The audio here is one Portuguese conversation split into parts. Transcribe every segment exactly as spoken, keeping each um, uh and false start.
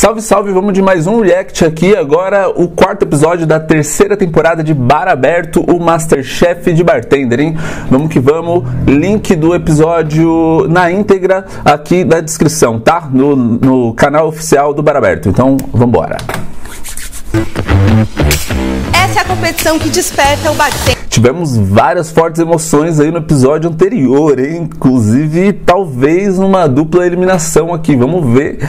Salve, salve, vamos de mais um react aqui, agora o quarto episódio da terceira temporada de Bar Aberto, o Masterchef de Bartender, hein? Vamos que vamos, link do episódio na íntegra aqui na descrição, tá? No, no canal oficial do Bar Aberto, então vambora! Essa é a competição que desperta o bartender. Tivemos várias fortes emoções aí no episódio anterior, hein? Inclusive talvez uma dupla eliminação aqui. Vamos ver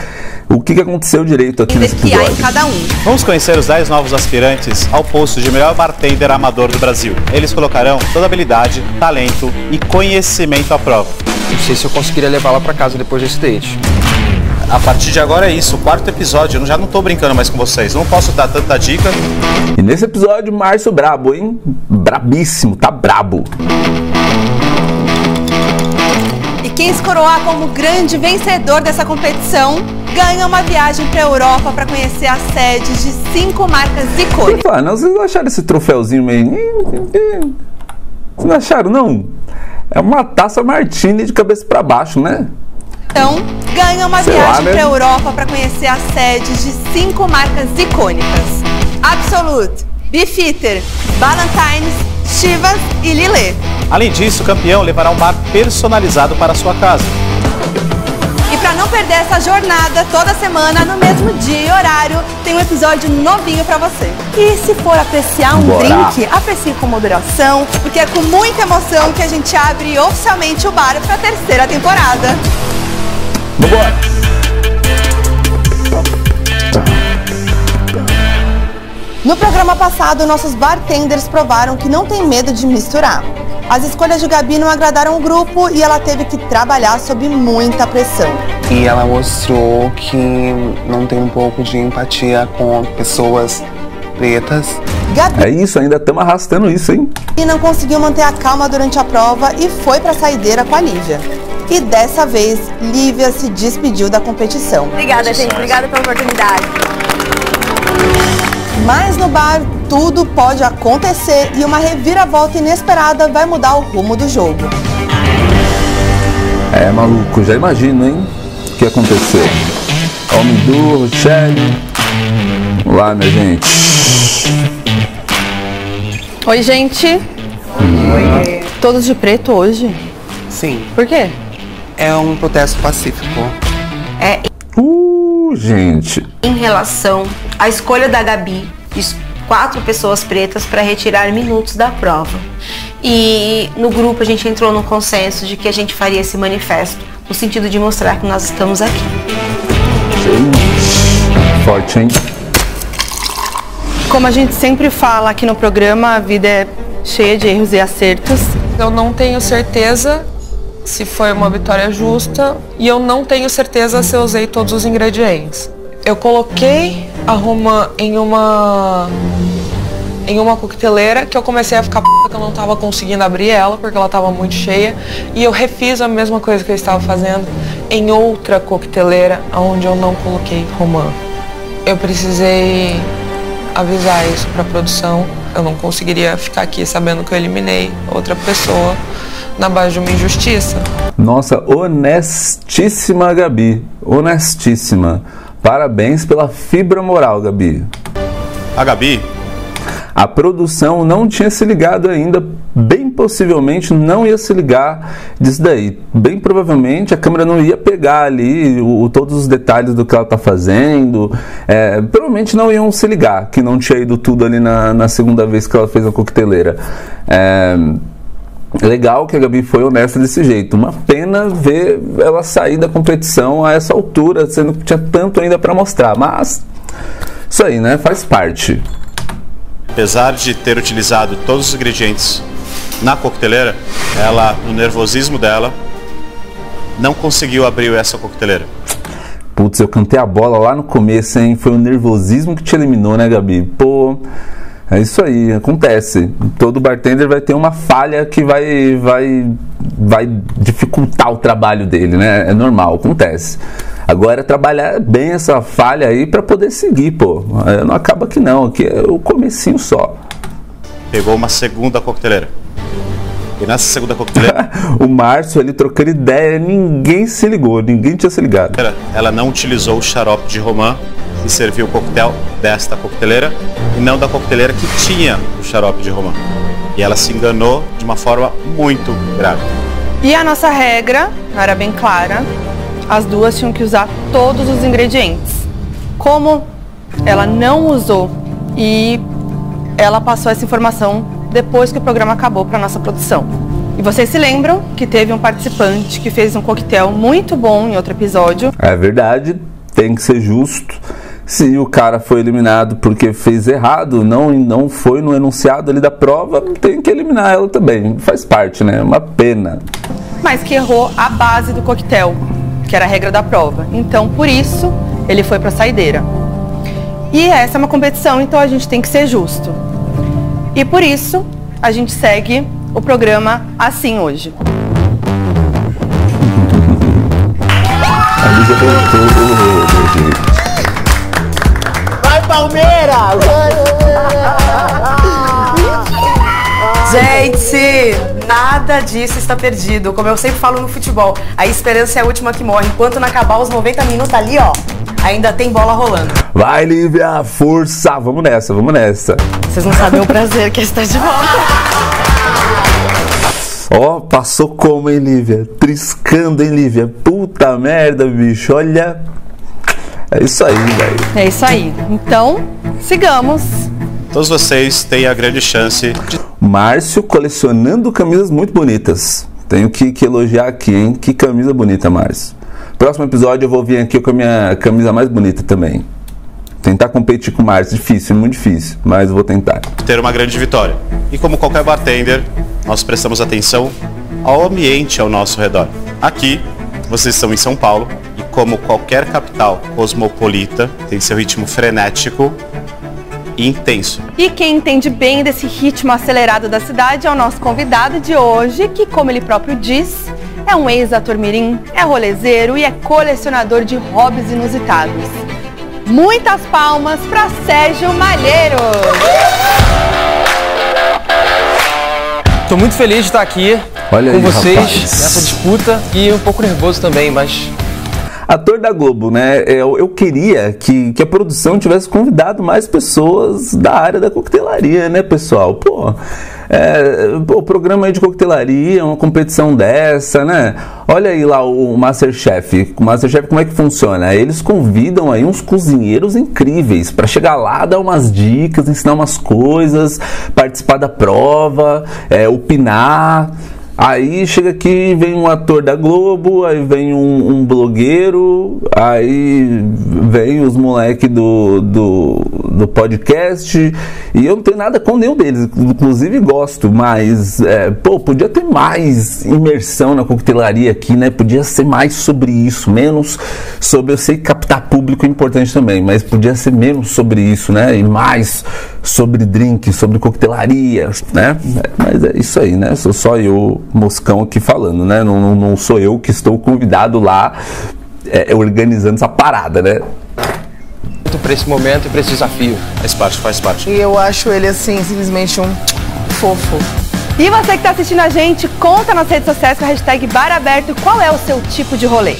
o que aconteceu direito aqui nesse episódio. Em cada um. Vamos conhecer os dez novos aspirantes ao posto de melhor bartender amador do Brasil. Eles colocarão toda habilidade, talento e conhecimento à prova. Não sei se eu conseguiria levá-la para casa depois desse date. A partir de agora é isso, o quarto episódio, eu já não tô brincando mais com vocês, não posso dar tanta dica. E nesse episódio, Márcio brabo, hein? Brabíssimo, tá brabo. E quem se coroar como grande vencedor dessa competição, ganha uma viagem pra Europa pra conhecer as sedes de cinco marcas icônicas. Falar, não, vocês não acharam esse troféuzinho meio... Vocês não acharam, não? É uma taça Martini de cabeça pra baixo, né? Então, ganha uma Sei viagem para a Europa para conhecer as sedes de cinco marcas icônicas: Absolut, Beefeater, Valentines, Chivas e Lillet. Além disso, o campeão levará um bar personalizado para a sua casa. E para não perder essa jornada, toda semana, no mesmo dia e horário, tem um episódio novinho para você. E se for apreciar um Bora. drink, aprecie com moderação, porque é com muita emoção que a gente abre oficialmente o bar para a terceira temporada. Vambora! No programa passado, nossos bartenders provaram que não tem medo de misturar. As escolhas de Gabi não agradaram o grupo e ela teve que trabalhar sob muita pressão. E ela mostrou que não tem um pouco de empatia com pessoas pretas. Gabi... É isso, ainda estamos arrastando isso, hein? E não conseguiu manter a calma durante a prova e foi para a saideira com a Lívia. E dessa vez, Lívia se despediu da competição. Obrigada, gente. Obrigada pela oportunidade. Mas no bar, tudo pode acontecer e uma reviravolta inesperada vai mudar o rumo do jogo. É, maluco, já imagino, hein? O que aconteceu? Homem duro, Shelly. Vamos lá, minha gente. Oi, gente. Oi. Todos de preto hoje? Sim. Por quê? É um protesto pacífico. É. Uh, gente. Em relação à escolha da Gabi, quatro pessoas pretas para retirar minutos da prova. E no grupo a gente entrou num consenso de que a gente faria esse manifesto, no sentido de mostrar que nós estamos aqui. Gente. Forte, hein? Como a gente sempre fala aqui no programa, a vida é cheia de erros e acertos. Eu não tenho certeza se foi uma vitória justa e eu não tenho certeza se eu usei todos os ingredientes. Eu coloquei a romã em uma em uma coqueteleira que eu comecei a ficar p***, que eu não tava conseguindo abrir ela porque ela tava muito cheia, e eu refiz a mesma coisa que eu estava fazendo em outra coqueteleira onde eu não coloquei romã. Eu precisei avisar isso para a produção. Eu não conseguiria ficar aqui sabendo que eu eliminei outra pessoa na base de uma injustiça. Nossa, honestíssima, Gabi. Honestíssima. Parabéns pela fibra moral, Gabi. A Gabi? A produção não tinha se ligado ainda, bem possivelmente não ia se ligar disso daí. Bem provavelmente a câmera não ia pegar ali o, todos os detalhes do que ela está fazendo. É, provavelmente não iam se ligar, que não tinha ido tudo ali na, na segunda vez que ela fez a coqueteleira. É... Legal que a Gabi foi honesta desse jeito. Uma pena ver ela sair da competição a essa altura, sendo que tinha tanto ainda para mostrar. Mas isso aí, né? Faz parte. Apesar de ter utilizado todos os ingredientes na coqueteleira, ela, no nervosismo dela, não conseguiu abrir essa coqueteleira. Putz, eu cantei a bola lá no começo, hein? Foi o nervosismo que te eliminou, né, Gabi? Pô... É isso aí, acontece. Todo bartender vai ter uma falha que vai, vai, vai dificultar o trabalho dele, né? É normal, acontece. Agora, trabalhar bem essa falha aí para poder seguir, pô. Não acaba aqui não, aqui é o comecinho só. Pegou uma segunda coqueteleira. E nessa segunda coqueteleira... o Márcio ali trocando ideia, ninguém se ligou, ninguém tinha se ligado. Ela não utilizou o xarope de romã e serviu o coquetel desta coqueteleira e não da coqueteleira que tinha o xarope de romã. E ela se enganou de uma forma muito grave. E a nossa regra era bem clara, as duas tinham que usar todos os ingredientes. Como ela não usou e ela passou essa informação depois que o programa acabou para nossa produção. E vocês se lembram que teve um participante que fez um coquetel muito bom em outro episódio. É verdade, tem que ser justo. Se o cara foi eliminado porque fez errado, não, não foi no enunciado ali da prova, tem que eliminar ela também. Faz parte, né? É uma pena. Mas que errou a base do coquetel, que era a regra da prova. Então, por isso, ele foi para a saideira. E essa é uma competição, então a gente tem que ser justo. E por isso, a gente segue o programa assim hoje. Vai, Palmeiras! Gente, nada disso está perdido. Como eu sempre falo no futebol, a esperança é a última que morre. Enquanto não acabar os noventa minutos ali, ó, ainda tem bola rolando. Vai, Lívia, força! Vamos nessa, vamos nessa. Vocês não sabem o prazer que é estar de volta. Ó, oh, passou como, hein, Lívia? Triscando, hein, Lívia? Puta merda, bicho, olha. É isso aí, velho. É isso aí. Então, sigamos. Todos vocês têm a grande chance de... Márcio colecionando camisas muito bonitas. Tenho que, que elogiar aqui, hein? Que camisa bonita, Márcio. Próximo episódio eu vou vir aqui com a minha camisa mais bonita também. Tentar competir com o Márcio, difícil, muito difícil, mas eu vou tentar. Ter uma grande vitória. E como qualquer bartender, nós prestamos atenção ao ambiente ao nosso redor. Aqui, vocês estão em São Paulo, e como qualquer capital cosmopolita, tem seu ritmo frenético e intenso. E quem entende bem desse ritmo acelerado da cidade é o nosso convidado de hoje, que, como ele próprio diz, é um ex-ator mirim, é rolezeiro e é colecionador de hobbies inusitados. Muitas palmas para Sérgio Malheiro! Estou muito feliz de estar aqui Olha com aí, vocês rapaz. Nessa disputa e um pouco nervoso também, mas... Ator da Globo, né? Eu, eu queria que, que a produção tivesse convidado mais pessoas da área da coquetelaria, né, pessoal? Pô, é, pô, o programa aí de coquetelaria, uma competição dessa, né? Olha aí lá o Masterchef. O Masterchef, como é que funciona? Eles convidam aí uns cozinheiros incríveis para chegar lá, dar umas dicas, ensinar umas coisas, participar da prova, é, opinar... Aí chega aqui, vem um ator da Globo, aí vem um, um blogueiro, aí vem os moleques do, do, do podcast, e eu não tenho nada com nenhum deles, inclusive gosto, mas, é, pô, podia ter mais imersão na coquetelaria aqui, né? Podia ser mais sobre isso, menos sobre, eu sei que captar público é importante também, mas podia ser menos sobre isso, né? E mais sobre drink, sobre coquetelaria, né? Mas é isso aí, né? Sou só eu, moscão, aqui falando, né? Não, não, não sou eu que estou convidado lá, é, organizando essa parada, né? Para esse momento e para esse desafio. Faz parte, faz parte. E eu acho ele, assim, simplesmente um fofo. E você que está assistindo a gente, conta nas redes sociais com a hashtag Bar Aberto qual é o seu tipo de rolê.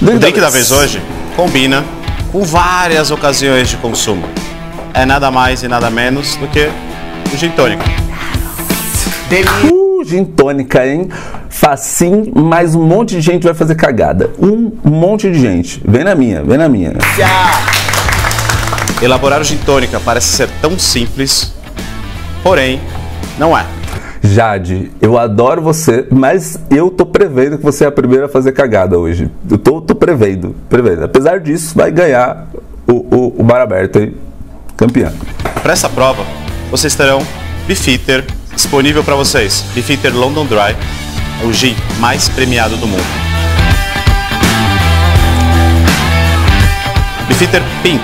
O drink da vez hoje combina com várias ocasiões de consumo. É nada mais e nada menos do que o gin tônica. Uh, gin tônica, hein? Facinho, mas um monte de gente vai fazer cagada. Um monte de gente. Vem na minha, vem na minha. Elaborar o gin tônica parece ser tão simples, porém, não é. Jade, eu adoro você, mas eu tô prevendo que você é a primeira a fazer cagada hoje. Eu tô, tô prevendo, prevendo. Apesar disso, vai ganhar o, o, o Bar Aberto, hein? Campeão. Para essa prova, vocês terão Beefeater disponível para vocês. Beefeater London Dry, o gin mais premiado do mundo. Beefeater Pink,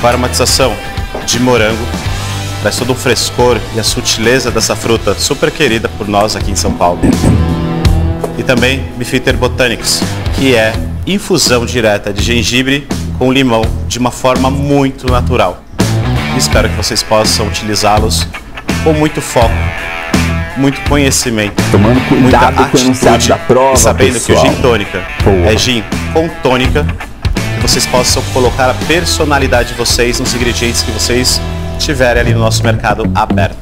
com aromatização de morango, traz todo o frescor e a sutileza dessa fruta super querida por nós aqui em São Paulo. E também Beefeater Botanics, que é infusão direta de gengibre com limão de uma forma muito natural. Espero que vocês possam utilizá-los com muito foco, muito conhecimento, tomando cuidado com o enunciado da prova, e sabendo pessoal. Que o gin tônica Boa. É gin com tônica, que vocês possam colocar a personalidade de vocês nos ingredientes que vocês tiverem ali no nosso mercado aberto.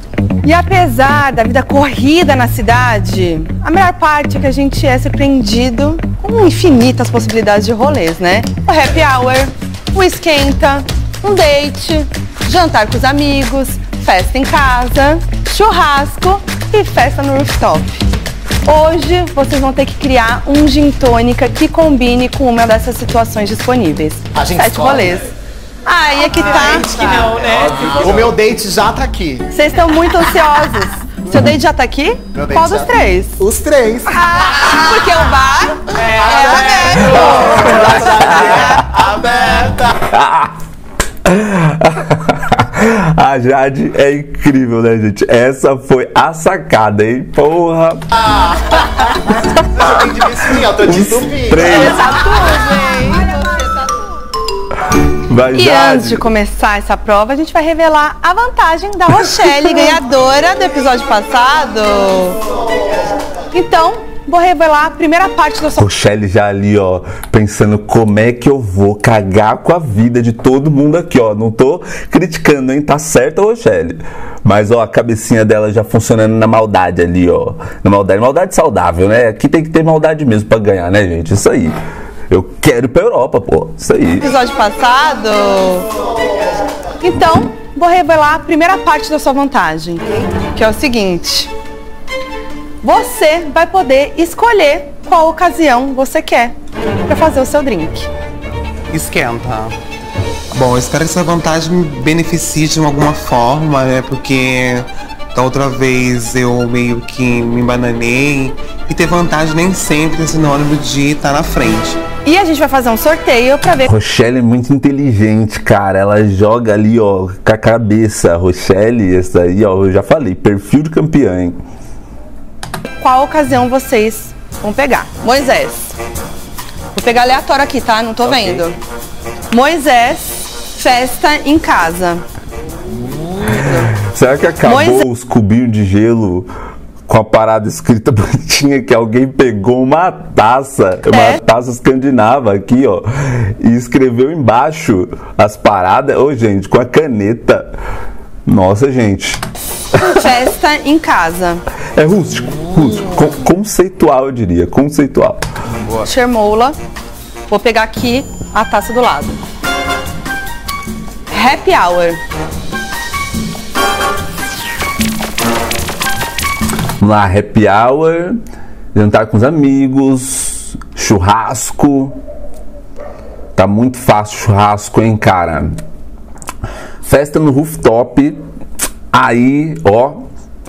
E apesar da vida corrida na cidade, a melhor parte é que a gente é surpreendido com infinitas possibilidades de rolês, né? O happy hour, o esquenta, um date, jantar com os amigos, festa em casa, churrasco e festa no rooftop. Hoje vocês vão ter que criar um gin tônica que combine com uma dessas situações disponíveis. A gente Sete escolhe, rolês. Né? Aí ah, é que tá. Que não, né? O meu date já tá aqui. Vocês estão muito ansiosos. Seu date já tá aqui? Meu Qual dos três? Tá... Os três. Ah, porque o bar é, é aberto. Aberta. A Jade é incrível, né, gente? Essa foi a sacada, hein? Porra. Ah. Eu tenho de vestir, eu tô de subir. Vai, e Jade. Antes de começar essa prova, a gente vai revelar a vantagem da Rochelle, ganhadora do episódio passado. Então, vou revelar a primeira parte da sua... Rochelle já ali, ó, pensando como é que eu vou cagar com a vida de todo mundo aqui, ó. Não tô criticando, hein? Tá certo, Rochelle. Mas, ó, a cabecinha dela já funcionando na maldade ali, ó. Na maldade, maldade saudável, né? Aqui tem que ter maldade mesmo pra ganhar, né, gente? Isso aí. Eu quero ir pra Europa, pô. Isso aí. Episódio passado. Então, vou revelar a primeira parte da sua vantagem, que é o seguinte. Você vai poder escolher qual ocasião você quer pra fazer o seu drink. Esquenta. Bom, eu espero que essa vantagem me beneficie de alguma forma, né? Porque da outra vez eu meio que me bananei. E ter vantagem nem sempre é sinônimo de estar na frente. E a gente vai fazer um sorteio pra ver... Rochelle é muito inteligente, cara. Ela joga ali, ó, com a cabeça. Rochelle, essa aí, ó, eu já falei. Perfil de campeã, hein? Qual ocasião vocês vão pegar? Moisés. Vou pegar aleatório aqui, tá? Não tô okay. vendo. Moisés, festa em casa. Será que acabou Moisés... os cubinhos de gelo... Com a parada escrita bonitinha que alguém pegou uma taça, é. uma taça escandinava aqui, ó, e escreveu embaixo as paradas, ô gente, com a caneta. Nossa, gente. Festa em casa. É rústico, rústico, con conceitual eu diria, conceitual. Chermoula, vou pegar aqui a taça do lado. Happy hour. Vamos lá, happy hour, jantar com os amigos, churrasco. Tá muito fácil churrasco, hein, cara? Festa no rooftop. Aí, ó,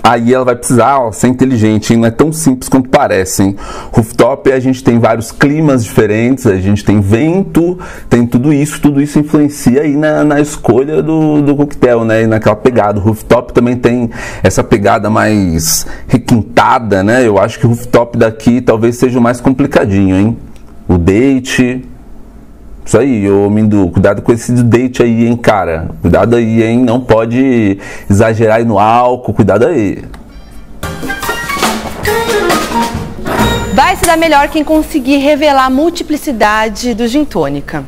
aí ela vai precisar, ó, ser inteligente, hein? Não é tão simples quanto parece, hein? Rooftop, a gente tem vários climas diferentes, a gente tem vento, tem tudo isso, tudo isso influencia aí na, na escolha do, do coquetel, né? E naquela pegada. O rooftop também tem essa pegada mais requintada, né? Eu acho que o rooftop daqui talvez seja o mais complicadinho, hein? O date... Isso aí, ô Mindu, cuidado com esse date aí, hein, cara. Cuidado aí, hein, não pode exagerar aí no álcool, cuidado aí. Vai se dar melhor quem conseguir revelar a multiplicidade do gin tônica.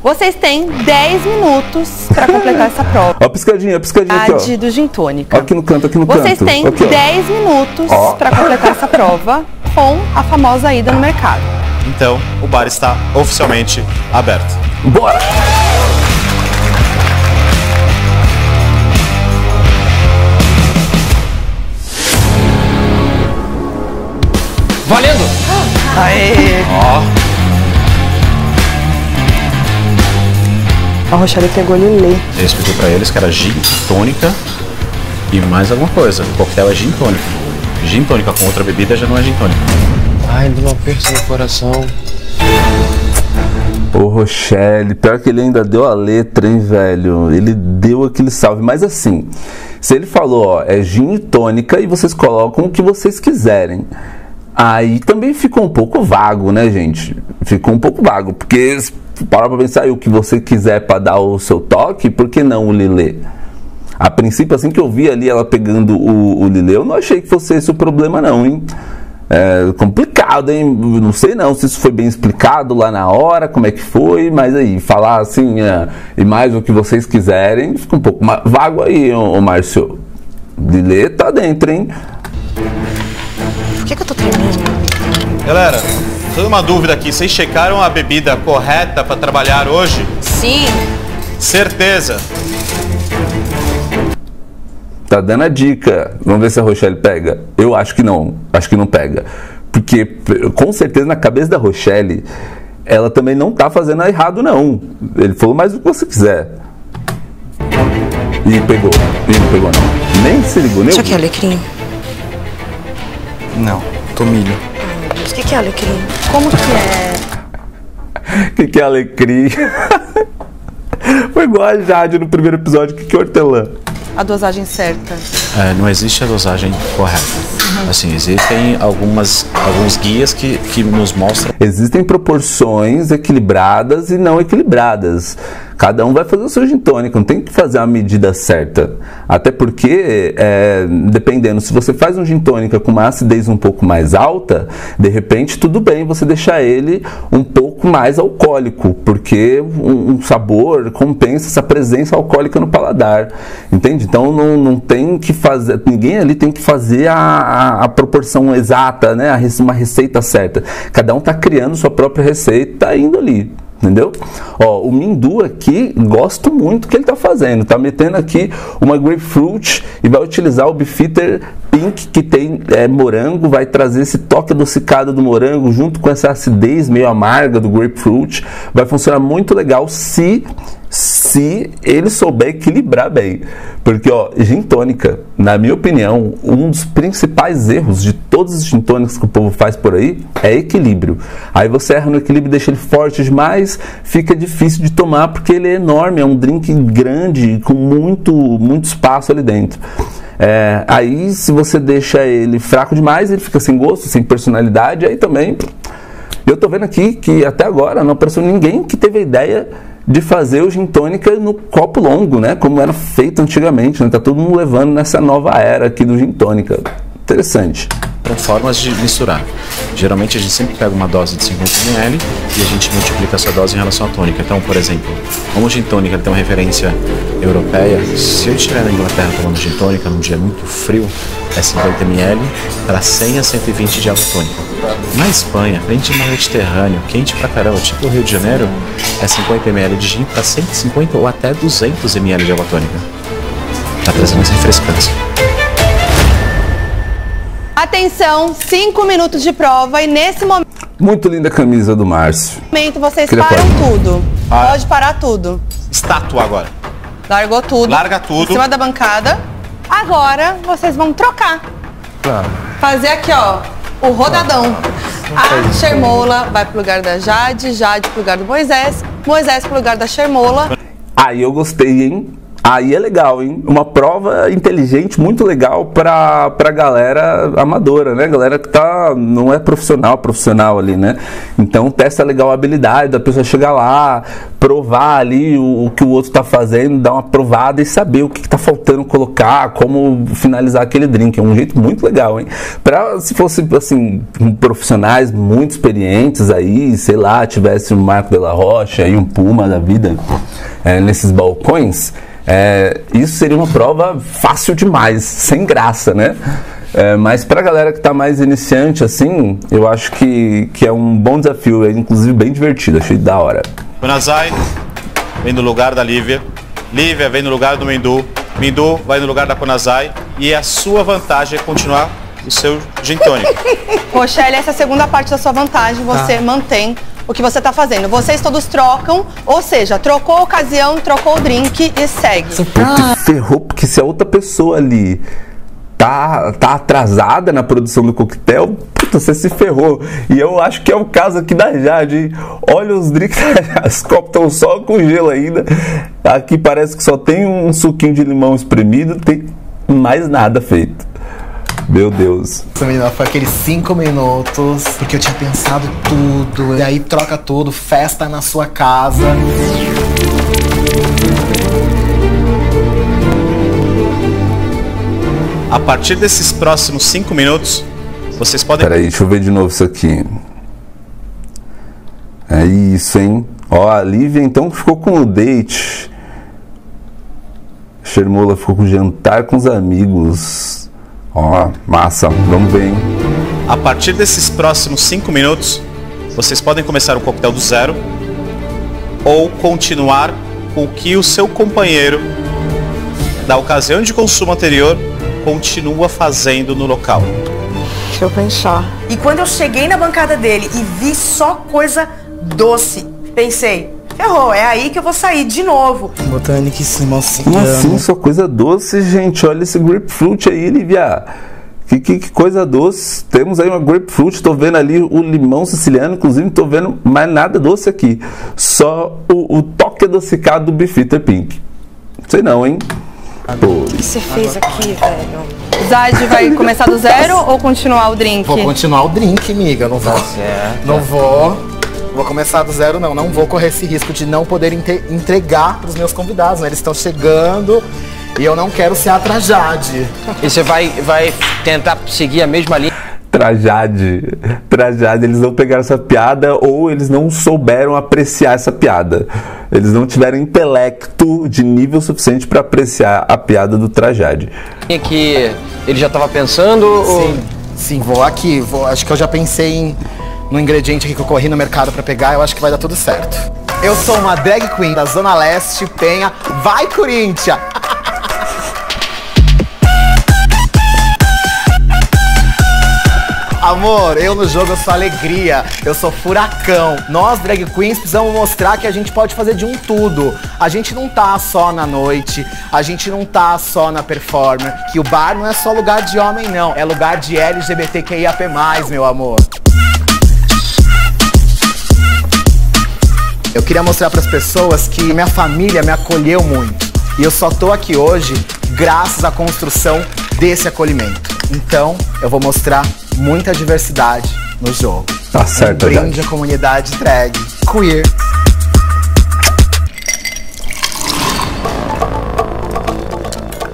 Vocês têm dez minutos para completar essa prova. Ó, piscadinha, piscadinha aqui, ó. Do gin tônica. Ó, aqui no canto, aqui no canto. Vocês têm aqui, dez minutos para completar essa prova com a famosa ida no mercado. Então, o bar está oficialmente aberto. Bora! Valendo! Aê! Ó. A Rochelle pegou Lillet. Eu expliquei pra eles que era gin tônica e mais alguma coisa. O coquetel é gin tônica. Gin tônica com outra bebida já não é gin tônica. Ai, deu um aperto no coração. Ô, Rochelle, pior que ele ainda deu a letra, hein, velho? Ele deu aquele salve, mas assim, se ele falou, ó, é gin e tônica e vocês colocam o que vocês quiserem. Aí também ficou um pouco vago, né, gente? Ficou um pouco vago, porque para pra pensar aí o que você quiser pra dar o seu toque, por que não o Lillet? A princípio, assim que eu vi ali ela pegando o, o Lillet, eu não achei que fosse esse o problema não, hein? É complicado, hein? Não sei não se isso foi bem explicado lá na hora, como é que foi, mas aí, falar assim, é, e mais o que vocês quiserem, fica um pouco vago aí, ô, ô Márcio. Lillet tá dentro, hein? Por que que eu tô tremendo? Galera, só uma dúvida aqui, vocês checaram a bebida correta pra trabalhar hoje? Sim. Certeza. Tá dando a dica. Vamos ver se a Rochelle pega. Eu acho que não. Acho que não pega. Porque, com certeza, na cabeça da Rochelle, ela também não tá fazendo errado, não. Ele falou mais o que você quiser. E pegou. E não pegou, não. Nem se ligou, nem... Isso aqui é alecrim? Não. Tomilho. O que que é alecrim? Como que é? O que que é alecrim? Foi igual a Jade no primeiro episódio. O que que é hortelã? A dosagem certa. É, não existe a dosagem correta. Uhum. Assim, existem algumas, alguns guias que, que nos mostram... Existem proporções equilibradas e não equilibradas. Cada um vai fazer o seu gin tônico, não tem que fazer a medida certa. Até porque, é, dependendo, se você faz um gin tônico com uma acidez um pouco mais alta, de repente, tudo bem você deixar ele um pouco mais alcoólico, porque um, um sabor compensa essa presença alcoólica no paladar, entende? Então, não, não tem que fazer, ninguém ali tem que fazer a, a, a proporção exata, né? A, uma receita certa. Cada um está criando sua própria receita e indo ali. Entendeu? Ó, o Mindu aqui, gosto muito do que ele tá fazendo. Tá metendo aqui uma grapefruit e vai utilizar o Beefeater Pink, que tem é, morango. Vai trazer esse toque adocicado do morango junto com essa acidez meio amarga do grapefruit. Vai funcionar muito legal se, se ele souber equilibrar bem. Porque, ó, gin tônica, na minha opinião, um dos principais erros de todos os gin tônicos que o povo faz por aí é equilíbrio. Aí você erra no equilíbrio, deixa ele forte demais, fica difícil de tomar porque ele é enorme, é um drink grande, com muito, muito espaço ali dentro. É, aí, se você deixa ele fraco demais, ele fica sem gosto, sem personalidade, aí também... Eu tô vendo aqui que até agora não apareceu ninguém que teve a ideia de fazer o gin tônica no copo longo, né? Como era feito antigamente, né? Tá todo mundo levando nessa nova era aqui do gin tônica. Interessante. São formas de misturar. Geralmente a gente sempre pega uma dose de cinquenta mililitros e a gente multiplica essa dose em relação à tônica. Então, por exemplo, como o gin tônica tem uma referência europeia, se eu estiver na Inglaterra tomando gin tônica num dia muito frio, é cinquenta mililitros para cem a cento e vinte de água tônica. Na Espanha, frente ao Mediterrâneo, quente pra caramba, tipo o Rio de Janeiro, é cinquenta mililitros de gin para cento e cinquenta ou até duzentos mililitros de água tônica. Tá trazendo essa refrescância. Atenção, cinco minutos de prova e nesse momento... Muito linda a camisa do Márcio. Momento vocês Queria param parar. tudo. Ah. Pode parar tudo. Estátua agora. Largou tudo. Larga tudo. Em cima da bancada. Agora vocês vão trocar. Claro. Fazer aqui, ó, o rodadão. A Xermola vai pro lugar da Jade, Jade pro lugar do Moisés, Moisés pro lugar da Xermola. Aí eu gostei, hein? Aí é legal, hein? Uma prova inteligente, muito legal pra, pra galera amadora, né? Galera que tá, não é profissional, profissional ali, né? Então testa legal a habilidade da pessoa chegar lá, provar ali o, o que o outro tá fazendo, dar uma provada e saber o que, que tá faltando colocar, como finalizar aquele drink. É um jeito muito legal, hein? Pra, se fosse, assim, profissionais muito experientes aí, sei lá, tivesse um Marco de la Rocha e um Puma da vida é, nesses balcões... É, isso seria uma prova fácil demais, sem graça, né? É, mas pra galera que tá mais iniciante, assim, eu acho que, que é um bom desafio, é inclusive bem divertido, achei da hora. O Nazai vem no lugar da Lívia, Lívia vem no lugar do Mindu, Mindu vai no lugar da Konazai e a sua vantagem é continuar o seu gin tônico. Rochelle, essa é a segunda parte da sua vantagem, você tá. mantém o que você tá fazendo. Vocês todos trocam, ou seja, trocou a ocasião, trocou o drink e segue. Você ah. ferrou, porque se a outra pessoa ali tá, tá atrasada na produção do coquetel, puta, você se ferrou. E eu acho que é o caso aqui da Jade, hein? Olha os drinks, as copos estão só com gelo ainda. Aqui parece que só tem um suquinho de limão espremido, não tem mais nada feito. Meu Deus. Menina, foi aqueles cinco minutos, porque eu tinha pensado tudo. E aí troca tudo, festa na sua casa. A partir desses próximos cinco minutos, vocês podem... Peraí, deixa eu ver de novo isso aqui. É isso, hein? Ó, a Lívia então ficou com o date. Xermola ficou com o jantar com os amigos. Ó, massa. Vamos ver, hein? A partir desses próximos cinco minutos, vocês podem começar o coquetel do zero ou continuar com o que o seu companheiro, da ocasião de consumo anterior, continua fazendo no local. Deixa eu pensar. E quando eu cheguei na bancada dele e vi só coisa doce, pensei, ferrou, é aí que eu vou sair de novo. Botânica em cima, assim. Como assim, só coisa doce, gente? Olha esse grapefruit aí, Lívia. Que, que, que coisa doce. Temos aí uma grapefruit, tô vendo ali o limão siciliano, inclusive não tô vendo mais nada doce aqui. Só o, o toque adocicado do Beefeater Pink. Sei não, hein? O que você fez aqui, velho? Zade vai começar do zero ou continuar o drink? Vou continuar o drink, amiga. Não vou. Tá não vou. Vou começar do zero, não. Não vou correr esse risco de não poder entregar para os meus convidados. Né? Eles estão chegando e eu não quero ser a Trajade. E você vai, vai tentar seguir a mesma linha? Trajade. Trajade. Eles não pegaram essa piada ou eles não souberam apreciar essa piada. Eles não tiveram intelecto de nível suficiente para apreciar a piada do Trajade. É que ele já estava pensando? Ou... Sim, sim, vou aqui. Vou, acho que eu já pensei em, no ingrediente que eu corri no mercado para pegar. Eu acho que vai dar tudo certo. Eu sou uma drag queen da Zona Leste, Penha. Vai, Corinthians! Amor, eu no jogo eu sou alegria, eu sou furacão. Nós, drag queens, precisamos mostrar que a gente pode fazer de um tudo. A gente não tá só na noite, a gente não tá só na performer. Que o bar não é só lugar de homem, não. É lugar de L G B T Q I A P mais, meu amor. Eu queria mostrar pras pessoas que minha família me acolheu muito. E eu só tô aqui hoje graças à construção desse acolhimento. Então, eu vou mostrar muita diversidade no jogo. Tá certo, Jade. Brinde a comunidade drag, queer.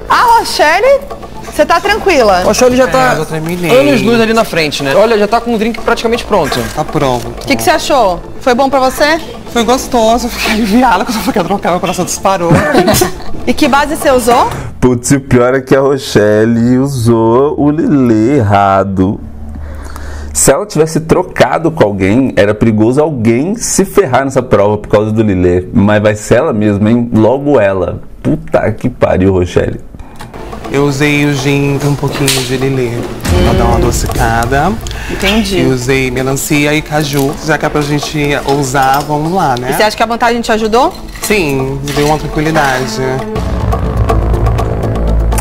Ah, Rochelle, você tá tranquila? Rochelle já tá é, anos luz ali na frente, né? Olha, já tá com o drink praticamente pronto. Tá pronto. O que, que você achou? Foi bom pra você? Foi gostoso, fiquei aliviada quando eu fui trocar, meu coração disparou. E que base você usou? Putz, o pior é que a Rochelle usou o Lillet errado. Se ela tivesse trocado com alguém, era perigoso alguém se ferrar nessa prova por causa do Lillet. Mas vai ser ela mesma, hein? Logo ela. Puta que pariu, Rochelle. Eu usei o gin, um pouquinho de Lillet hum. pra dar uma adocicada. Entendi. E usei melancia e caju, já que é pra gente ousar, vamos lá, né? E você acha que a vantagem te ajudou? Sim, deu uma tranquilidade.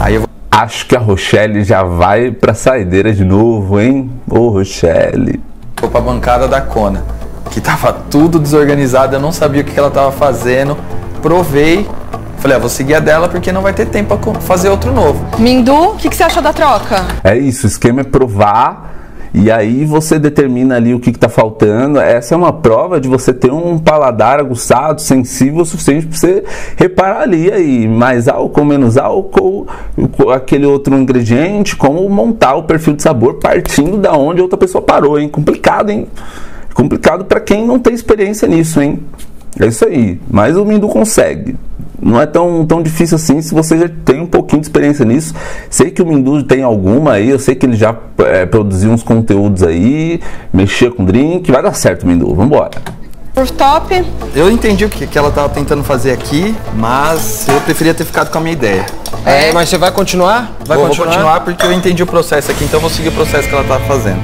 Aí eu acho que a Rochelle já vai pra saideira de novo, hein? Ô, Rochelle. Vou pra bancada da Kona, que tava tudo desorganizado, eu não sabia o que ela tava fazendo. Provei, falei, ah, vou seguir a dela porque não vai ter tempo pra fazer outro novo. Mindu, o que, que você achou da troca? É isso, o esquema é provar. E aí você determina ali o que está faltando. Essa é uma prova de você ter um paladar aguçado, sensível o suficiente para você reparar ali aí, mais álcool, menos álcool, aquele outro ingrediente, como montar o perfil de sabor partindo da onde outra pessoa parou, hein? Complicado, hein? Complicado para quem não tem experiência nisso, hein? É isso aí, mas o Mindu consegue. Não é tão, tão difícil assim se você já tem um pouquinho de experiência nisso. Sei que o Mindu tem alguma aí, eu sei que ele já é, produziu uns conteúdos aí, mexia com drink, vai dar certo, Mindu, vambora. Rooftop. Eu entendi o que, que ela estava tentando fazer aqui, mas eu preferia ter ficado com a minha ideia. É, é mas você vai continuar? Vai vou, continuar? Vou continuar porque eu entendi o processo aqui, então vou seguir o processo que ela estava fazendo.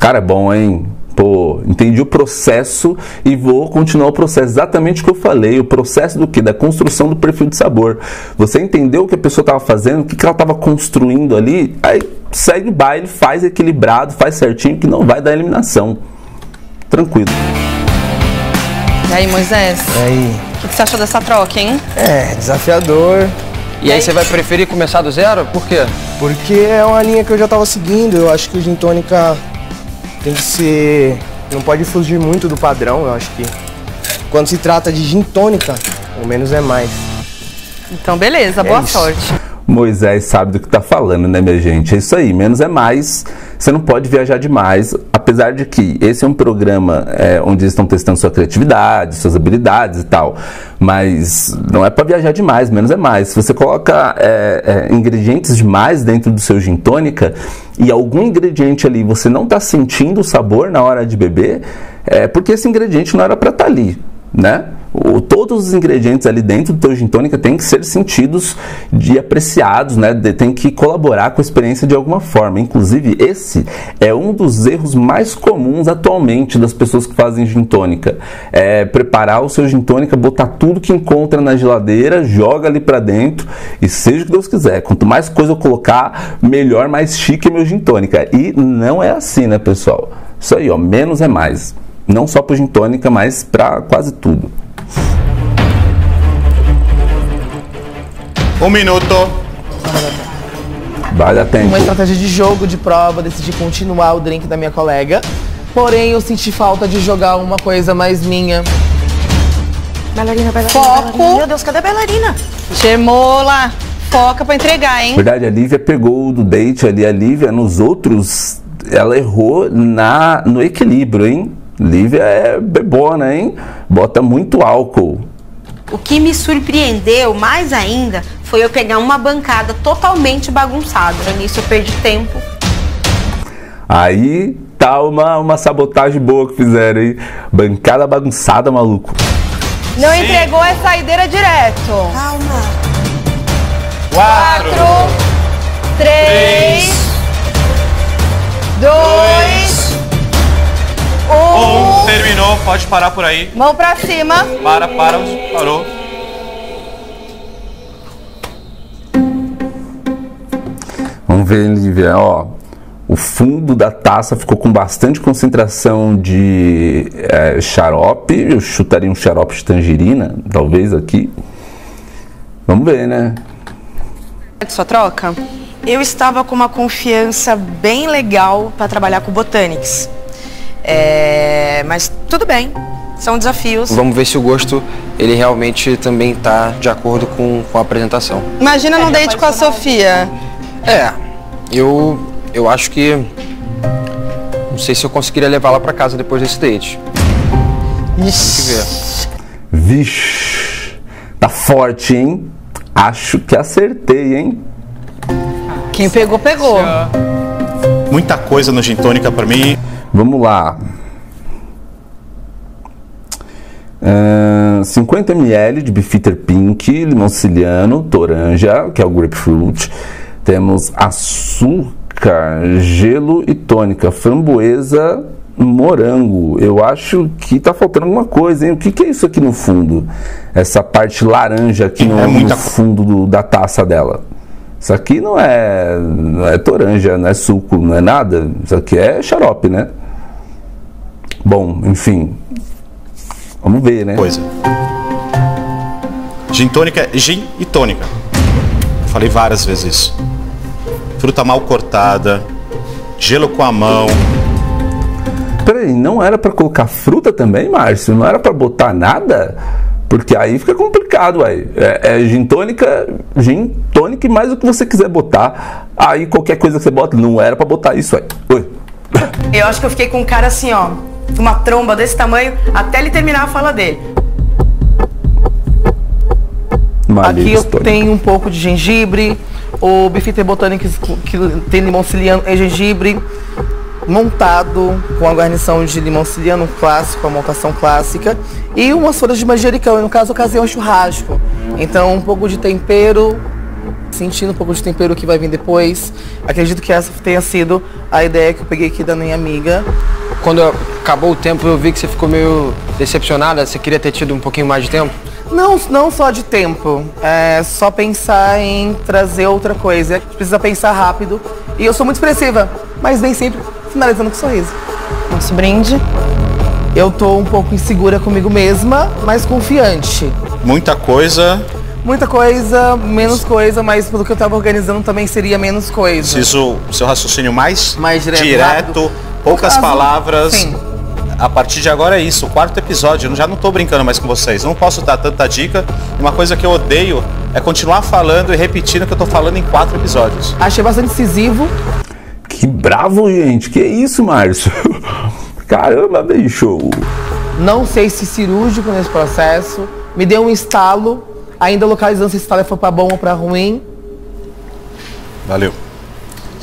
Cara, é bom, hein? Pô, entendi o processo e vou continuar o processo, exatamente o que eu falei, o processo do que? Da construção do perfil de sabor. Você entendeu o que a pessoa estava fazendo, o que, que ela estava construindo ali, aí segue o baile, faz equilibrado, faz certinho, que não vai dar eliminação. Tranquilo. E aí, Moisés? E aí? O que, que você achou dessa troca, hein? É, desafiador. E aí você vai preferir começar do zero? Por quê? Porque é uma linha que eu já estava seguindo, eu acho que o gin tônica... Tem que ser... Não pode fugir muito do padrão, eu acho que... Quando se trata de gin tônica, o menos é mais. Então, beleza, boa é sorte. Moisés sabe do que tá falando, né, minha gente? É isso aí, menos é mais. Você não pode viajar demais, apesar de que esse é um programa é, onde eles estão testando sua criatividade, suas habilidades e tal. Mas não é para viajar demais, menos é mais. Se você coloca é, é, ingredientes demais dentro do seu gin tônica e algum ingrediente ali você não tá sentindo o sabor na hora de beber, é porque esse ingrediente não era para estar ali, né? O, todos os ingredientes ali dentro do teu gin tônica tem que ser sentidos e apreciados, né? De, tem que colaborar com a experiência de alguma forma. Inclusive, esse é um dos erros mais comuns atualmente das pessoas que fazem gin tônica. É preparar o seu gin tônica, botar tudo que encontra na geladeira, joga ali pra dentro e seja o que Deus quiser. Quanto mais coisa eu colocar, melhor, mais chique é meu gin tônica. E não é assim, né, pessoal? Isso aí, ó, menos é mais. Não só pro gin tônica, mas pra quase tudo. Um minuto. Vale a tempo. Uma estratégia de jogo, de prova, decidi continuar o drink da minha colega. Porém, eu senti falta de jogar uma coisa mais minha. Bailarina, bailarina, Foco. Bailarina. Meu Deus, cadê a bailarina? Gemola, foca pra entregar, hein? Na verdade, a Lívia pegou do date ali. A Lívia, nos outros, ela errou na, no equilíbrio, hein? Lívia é bebona, hein? Bota muito álcool. O que me surpreendeu mais ainda foi eu pegar uma bancada totalmente bagunçada. Nisso eu perdi tempo. Aí tá uma, uma sabotagem boa que fizeram, hein? Bancada bagunçada, maluco. Não Sim. entregou a saideira direto. Calma. Quatro. Quatro três. três dois. Um. um, terminou, pode parar por aí. Mão pra cima. Para, para, parou. Vamos ver, Lívia, ó. O fundo da taça ficou com bastante concentração de é, xarope. Eu chutaria um xarope de tangerina, talvez aqui. Vamos ver, né? Só troca? Eu estava com uma confiança bem legal pra trabalhar com Botanics. É, mas tudo bem, são desafios. Vamos ver se o gosto, ele realmente também está de acordo com, com a apresentação. Imagina num date com a Sofia. É, eu, eu acho que... Não sei se eu conseguiria levá-la para casa depois desse date. Ixi. Tem que ver. Vixe, tá forte, hein? Acho que acertei, hein? Quem pegou, pegou. Muita coisa no gin tônica para mim. Vamos lá. Uh, cinquenta mililitros de Beefeater Pink, limão siciliano, toranja, que é o grapefruit. Temos açúcar, gelo e tônica, framboesa, morango. Eu acho que tá faltando alguma coisa, hein? O que, que é isso aqui no fundo? Essa parte laranja aqui no, é muita... no fundo do, da taça dela. Isso aqui não é, não é toranja, não é suco, não é nada. Isso aqui é xarope, né? Bom, enfim. Vamos ver, né? Coisa. Gin tônica, gin e tônica. Falei várias vezes isso. Fruta mal cortada, gelo com a mão. Peraí, não era pra colocar fruta também, Márcio? Não era pra botar nada? Porque aí fica complicado, ué. É, é gin tônica, gin tônica e mais o que você quiser botar. Aí qualquer coisa que você bota, não era pra botar isso, ué. Oi. Eu acho que eu fiquei com um cara assim, ó, uma tromba desse tamanho, até ele terminar a fala dele. Aqui eu tenho um pouco de gengibre, o Beefeater Botanics que tem limão siciliano e gengibre, montado com a guarnição de limão siciliano clássico, a montação clássica, e umas folhas de manjericão, e no caso ocasião um churrasco. Então um pouco de tempero, sentindo um pouco de tempero que vai vir depois. Acredito que essa tenha sido a ideia que eu peguei aqui da minha amiga. Quando acabou o tempo eu vi que você ficou meio decepcionada, você queria ter tido um pouquinho mais de tempo? Não, não só de tempo, é só pensar em trazer outra coisa, precisa pensar rápido, e eu sou muito expressiva, mas nem sempre finalizando com um sorriso. Nosso brinde. Eu tô um pouco insegura comigo mesma, mas confiante. Muita coisa. Muita coisa, menos coisa, mas pelo que eu tava organizando também seria menos coisa. Preciso o seu raciocínio mais, mais direto, direto poucas palavras. Sim. a partir de agora é isso, o quarto episódio, eu já não tô brincando mais com vocês, não posso dar tanta dica. Uma coisa que eu odeio é continuar falando e repetindo o que eu tô falando em quatro episódios. Achei bastante incisivo. Que bravo, gente, que isso, Márcio? Caramba, bicho. Não sei se cirúrgico nesse processo, me deu um estalo, ainda localizando se esse estalo foi pra bom ou pra ruim. Valeu.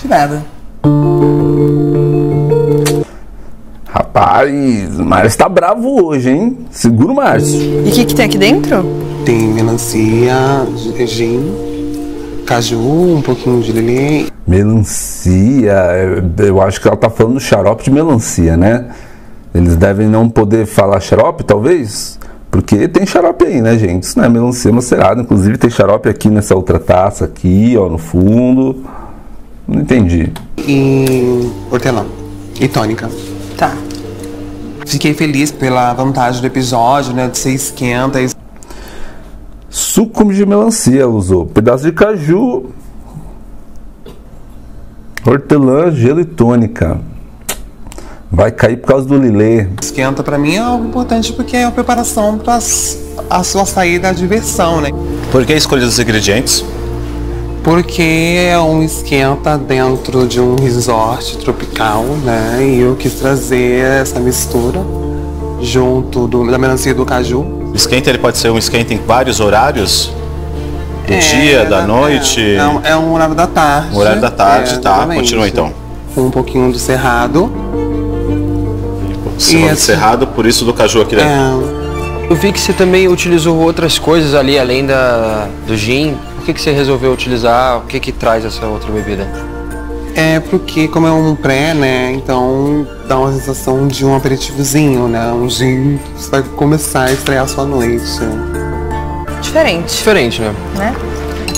De nada. Rapaz, o Márcio tá bravo hoje, hein? Segura o Márcio. E o que que tem aqui dentro? Tem melancia, gin, caju, um pouquinho de lillet. Melancia, eu acho que ela tá falando xarope de melancia, né? Eles devem não poder falar xarope, talvez, porque tem xarope aí, né, gente? Isso não é melancia macerada, inclusive tem xarope aqui nessa outra taça aqui, ó, no fundo. Não entendi. E hortelã e tônica. Tá. Fiquei feliz pela vantagem do episódio, né, de ser esquenta. E... suco de melancia ela usou, pedaço de caju, hortelã, gelo e tônica. Vai cair por causa do Lillet. Esquenta pra mim é algo importante porque é a preparação para a sua saída, a diversão, né? Por que a escolha dos ingredientes? Porque é um esquenta dentro de um resort tropical, né? E eu quis trazer essa mistura junto do, da melancia e do caju. O esquenta ele pode ser um esquenta em vários horários? Do é, dia, da, da noite? É, é um horário da tarde. Um horário da tarde, é, tá. Exatamente. Continua então. Com um pouquinho do cerrado. Cerrado, por isso do caju aqui dentro. É. Eu vi que você também utilizou outras coisas ali, além da, do gin. Por que que você resolveu utilizar? O que que traz essa outra bebida? É porque, como é um pré, né, então dá uma sensação de um aperitivozinho, né? Um gin, você vai começar a estrear a sua noite. Diferente. Diferente, né? né?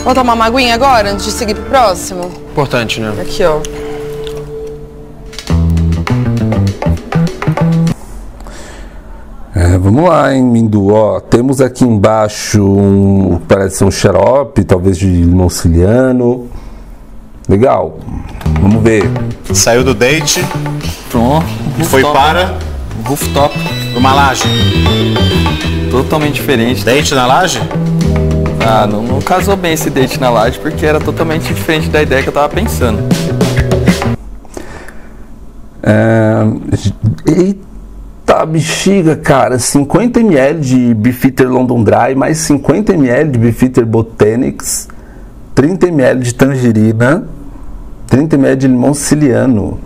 Vou tomar uma aguinha agora, antes de seguir pro próximo? Importante, né? Aqui, ó. É, vamos lá, hein, Mindu, ó, temos aqui embaixo um, parece ser um xarope, talvez de limão siciliano. Legal, vamos ver. Saiu do date, pronto, foi para rooftop, uma laje. Totalmente diferente. Date na laje? Ah, não, não casou bem esse date na laje, porque era totalmente diferente da ideia que eu tava pensando. É, eita. Tá, bexiga, cara, cinquenta mililitros de Beefeater London Dry, mais cinquenta mililitros de Beefeater Botanics, trinta mililitros de tangerina, trinta mililitros de limão siciliano.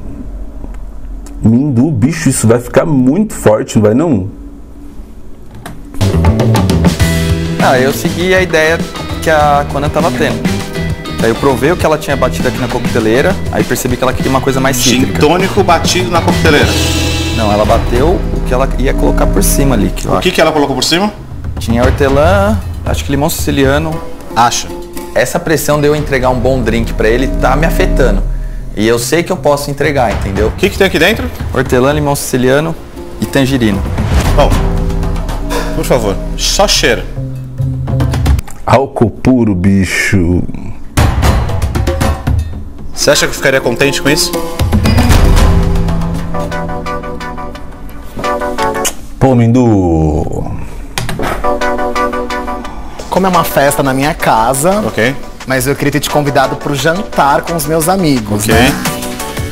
Mindu, bicho, isso vai ficar muito forte, não vai não? Ah, eu segui a ideia que a Conan tava tendo. Aí eu provei o que ela tinha batido aqui na coqueteleira, aí percebi que ela queria uma coisa mais cítrica. Gin tônico batido na coqueteleira. Não, ela bateu o que ela ia colocar por cima ali. Que o que, que ela colocou por cima? Tinha hortelã, acho que limão siciliano. Acho. Essa pressão de eu entregar um bom drink pra ele tá me afetando. E eu sei que eu posso entregar, entendeu? O que, que tem aqui dentro? Hortelã, limão siciliano e tangerina. Bom, por favor, só cheiro. Álcool puro, bicho. Você acha que eu ficaria contente com isso? Pô, Mindu! Como é uma festa na minha casa, okay. Mas eu queria ter te convidado pro jantar com os meus amigos, okay. Né?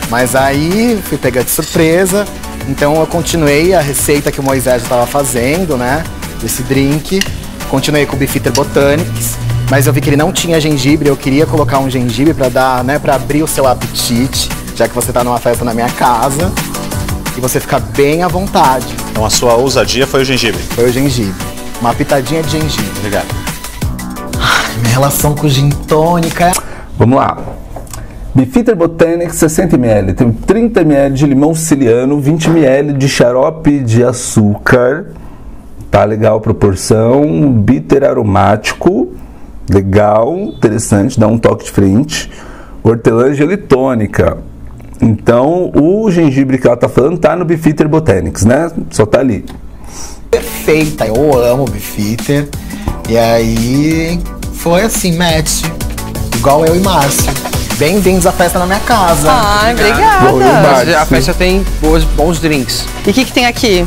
Mas aí fui pegar de surpresa, então eu continuei a receita que o Moisés estava fazendo, né? Desse drink, continuei com o Beefeater Botanics, mas eu vi que ele não tinha gengibre, eu queria colocar um gengibre para dar, né? Para abrir o seu apetite, já que você tá numa festa na minha casa. E você fica bem à vontade. Então a sua ousadia foi o gengibre? Foi o gengibre. Uma pitadinha de gengibre. Obrigado. Ai, minha relação com gin tônica. Vamos lá. Beefeater Botanics, sessenta mililitros. Tem trinta mililitros de limão siciliano, vinte mililitros de xarope de açúcar. Tá legal a proporção. Bitter aromático. Legal, interessante, dá um toque diferente. Hortelã, gelo e tônica. Então, o gengibre que ela tá falando tá no Beefeater Botanics, né? Só tá ali. Perfeita, eu amo Beefeater. E aí, foi assim, match. Igual eu e Márcio. Bem-vindos à festa na minha casa. Ah, obrigada. obrigada. A festa tem boas, bons drinks. E o que, que tem aqui?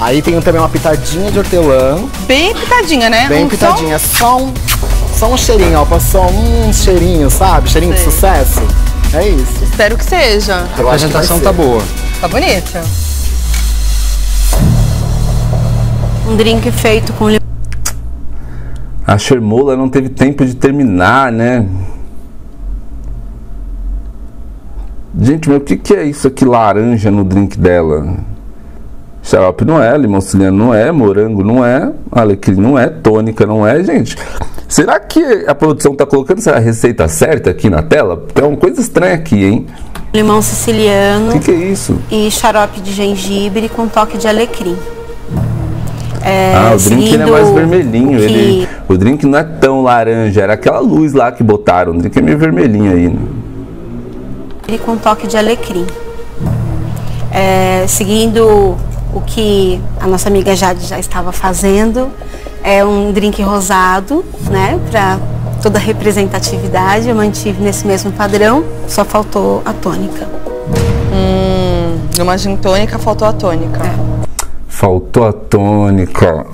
Aí tem também uma pitadinha de hortelã. Bem pitadinha, né? Bem um pitadinha. Só um, só um cheirinho, ó. Passou um cheirinho, sabe? Cheirinho Sei. de sucesso. É isso. Espero que seja. A apresentação tá boa. Tá bonita. Um drink feito com... A Shermola não teve tempo de terminar, né? Gente, meu, o que, que é isso aqui laranja no drink dela? Xarope não é, limão siciliano não é, morango não é, alecrim não é, tônica não é, gente. Será que a produção tá colocando essa receita certa aqui na tela? Tem uma coisa estranha aqui, hein? Limão siciliano. O que, que é isso? E xarope de gengibre com toque de alecrim. É, ah, o drink ele é mais vermelhinho, que... ele, o drink não é tão laranja, era aquela luz lá que botaram, o drink é meio vermelhinho aí. Né? Ele com toque de alecrim. É, seguindo o que a nossa amiga Jade já estava fazendo, é um drink rosado, né, para toda a representatividade, eu mantive nesse mesmo padrão, só faltou a tônica. Hum, numa gin tônica faltou a tônica. É. Faltou a tônica.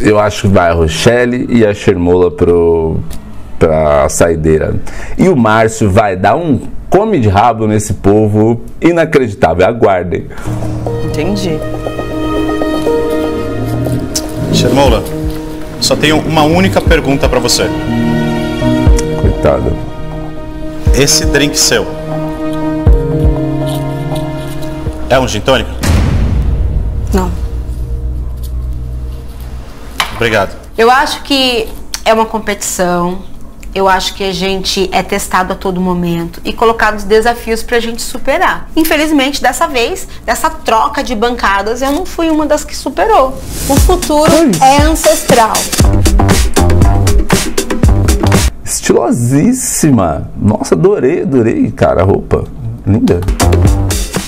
Eu acho que vai a Rochelle e a Shermola pro, pra saideira. E o Márcio vai dar um come de rabo nesse povo inacreditável. Aguardem. Entendi. Shermola, só tenho uma única pergunta pra você. Coitada. Esse drink seu é um gin tônica? Não. Obrigado. Eu acho que é uma competição, eu acho que a gente é testado a todo momento e colocado desafios pra gente superar. Infelizmente, dessa vez, dessa troca de bancadas, eu não fui uma das que superou. O futuro é ancestral. Estilosíssima. Nossa, adorei, adorei, cara, a roupa. Linda.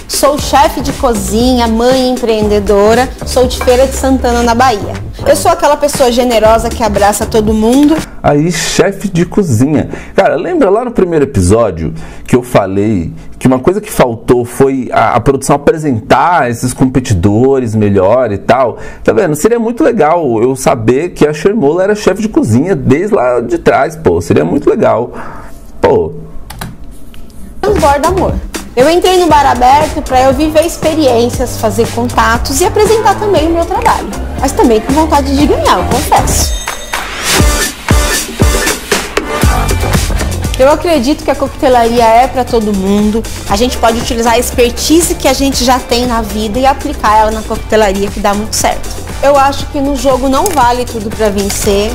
Sou chefe de cozinha, mãe empreendedora, sou de Feira de Santana, na Bahia. Eu sou aquela pessoa generosa que abraça todo mundo. Aí, chefe de cozinha. Cara, lembra lá no primeiro episódio que eu falei que uma coisa que faltou foi a, a produção apresentar esses competidores melhor e tal? Tá vendo? Seria muito legal eu saber que a Shermola era chefe de cozinha desde lá de trás, pô. Seria muito legal. Pô. Transborda amor. Eu entrei no Bar Aberto para eu viver experiências, fazer contatos e apresentar também o meu trabalho. Mas também com vontade de ganhar, eu confesso. Eu acredito que a coquetelaria é para todo mundo. A gente pode utilizar a expertise que a gente já tem na vida e aplicar ela na coquetelaria, que dá muito certo. Eu acho que no jogo não vale tudo para vencer.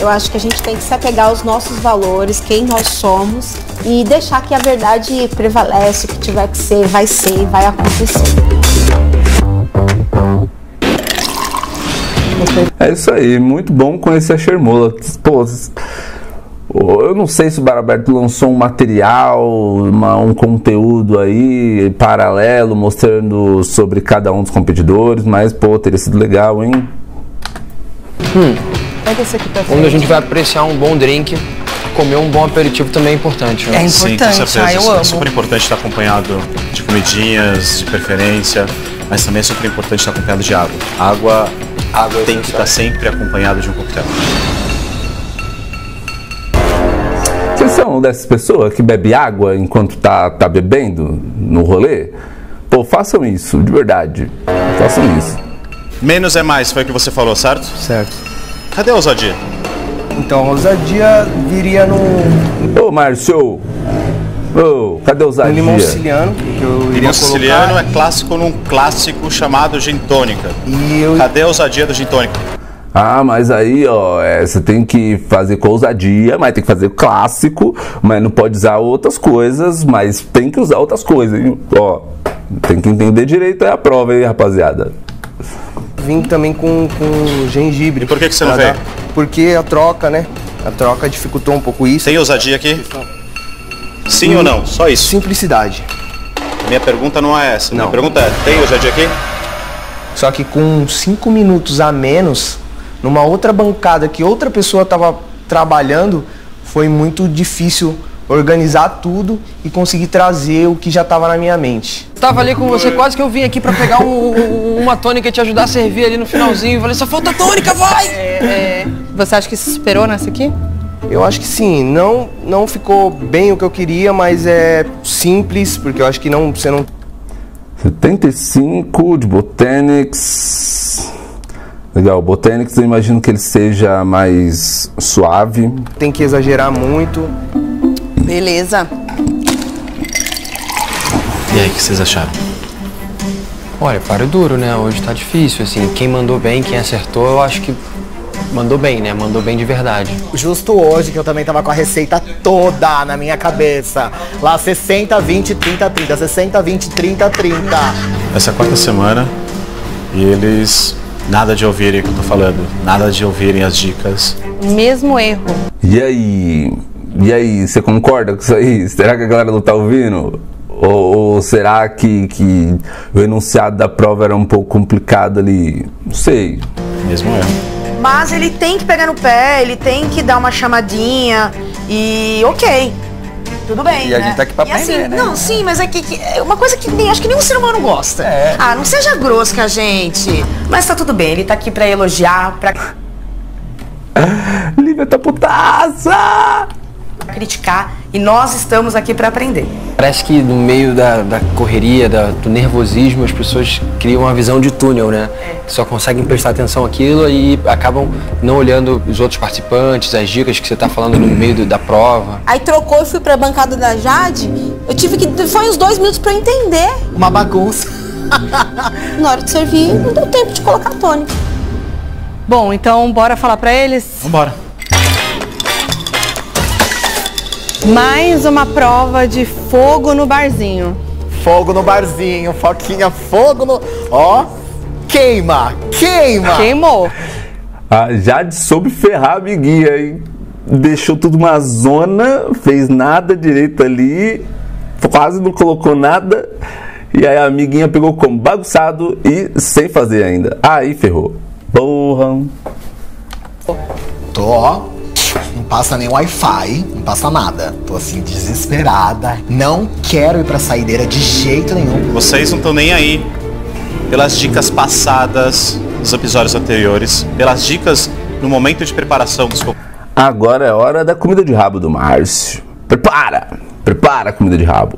Eu acho que a gente tem que se apegar aos nossos valores, quem nós somos, e deixar que a verdade prevalece, o que tiver que ser, vai ser, vai acontecer. É isso aí, muito bom conhecer a Shermola. Pô, eu não sei se o Bar Aberto lançou um material, uma, um conteúdo aí, paralelo, mostrando sobre cada um dos competidores, mas, pô, teria sido legal, hein? Hum. Onde a gente vai apreciar um bom drink, comer um bom aperitivo também é importante. Né? É importante, sim, com certeza. Ah, eu amo. É super importante estar acompanhado de comidinhas, de preferência, mas também é super importante estar acompanhado de água. Água, água tem que estar sempre acompanhado de um coquetel. Vocês são dessas pessoas que bebe água enquanto tá, tá bebendo no rolê? Pô, façam isso, de verdade. Façam isso. Menos é mais, foi o que você falou, certo? Certo. Cadê a ousadia? Então, a ousadia viria no... Ô, Márcio! Ô, cadê a ousadia? No limão siciliano. Que eu iria limão siciliano colocar... é clássico num clássico chamado gin tônica. E eu... Cadê a ousadia do gin tônica? Ah, mas aí, ó, é, você tem que fazer com ousadia, mas tem que fazer clássico, mas não pode usar outras coisas, mas tem que usar outras coisas, hein? Ó, tem que entender direito, é a prova, hein, rapaziada? Vim também com, com gengibre. E por que, que você não veio? Dar, porque a troca, né? A troca dificultou um pouco isso. Tem ousadia aqui? Sim, Sim ou não? Só isso. Simplicidade. Minha pergunta não é essa. Não. Minha pergunta é, tem ousadia aqui? Só que com cinco minutos a menos, numa outra bancada que outra pessoa estava trabalhando, foi muito difícil organizar tudo e conseguir trazer o que já estava na minha mente. Estava ali com você, quase que eu vim aqui para pegar um, um, uma tônica e te ajudar a servir ali no finalzinho. Falei, só falta tônica, vai! É, é... Você acha que se superou nessa aqui? Eu acho que sim. Não, não ficou bem o que eu queria, mas é simples, porque eu acho que não, você não... setenta e cinco de Botanics... Legal, o Botanics eu imagino que ele seja mais suave. Tem que exagerar muito. Beleza. E aí, o que vocês acharam? Olha, paro duro, né? Hoje tá difícil, assim. Quem mandou bem, quem acertou, eu acho que mandou bem, né? Mandou bem de verdade. Justo hoje, que eu também tava com a receita toda na minha cabeça. Lá, sessenta, vinte, trinta, trinta. sessenta, vinte, trinta, trinta. Essa quarta semana, e eles... Nada de ouvirem o que eu tô falando, nada de ouvirem as dicas. Mesmo erro. E aí? E aí, você concorda com isso aí? Será que a galera não tá ouvindo? Ou, ou será que, que o enunciado da prova era um pouco complicado ali? Não sei. Mesmo erro. Mas ele tem que pegar no pé, ele tem que dar uma chamadinha e ok. Tudo bem, E a né? gente tá aqui pra e aprender, assim, né? Não, sim, mas é que, que é uma coisa que nem, acho que nenhum ser humano gosta. É. Ah, não seja grosso com a gente. Mas tá tudo bem, ele tá aqui pra elogiar, pra... Lívia tá putaça! Pra criticar, e nós estamos aqui pra aprender. Parece que no meio da, da correria, da, do nervosismo, as pessoas criam uma visão de túnel, né? É. Só conseguem prestar atenção àquilo e acabam não olhando os outros participantes, as dicas que você tá falando no meio do, da prova. Aí trocou e fui pra bancada da Jade, eu tive que... Foi uns dois minutos pra eu entender. Uma bagunça. Na hora de servir, não deu tempo de colocar a tônica. Bom, então bora falar pra eles? Vambora. Mais uma prova de fogo no barzinho. Fogo no barzinho, Foquinha, fogo no... Ó, queima, queima! Queimou. A Jade soube ferrar a amiguinha, hein? Deixou tudo uma zona, fez nada direito ali, quase não colocou nada. E aí a amiguinha pegou como bagunçado e sem fazer ainda. Aí ferrou. Porra. Tô... Não passa nem Wi-Fi, não passa nada. Tô assim, desesperada. Não quero ir pra saideira de jeito nenhum. Vocês não estão nem aí pelas dicas passadas dos episódios anteriores, pelas dicas no momento de preparação dos... Agora é hora da comida de rabo do Márcio. Prepara! Prepara a comida de rabo.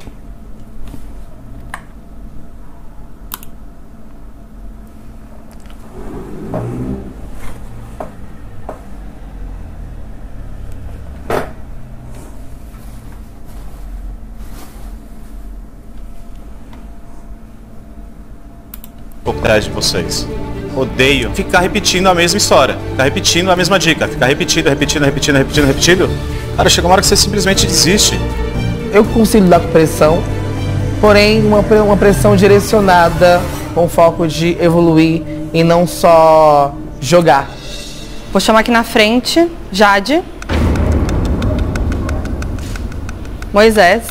De vocês. Odeio ficar repetindo a mesma história, ficar repetindo a mesma dica, ficar repetindo, repetindo, repetindo, repetindo, repetindo. Cara, chega uma hora que você simplesmente desiste. Eu consigo lidar com pressão, porém uma, uma pressão direcionada com foco de evoluir e não só jogar. Vou chamar aqui na frente, Jade. Moisés.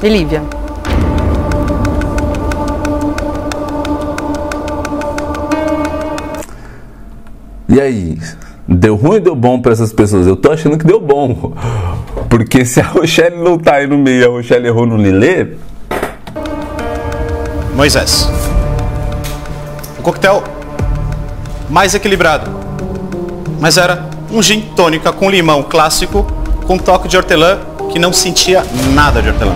E Lívia. E aí, deu ruim ou deu bom pra essas pessoas? Eu tô achando que deu bom. Porque se a Rochelle não tá aí no meio e a Rochelle errou no Lillet... Moisés. Um coquetel mais equilibrado. Mas era um gin tônica com limão clássico, com um toque de hortelã que não sentia nada de hortelã.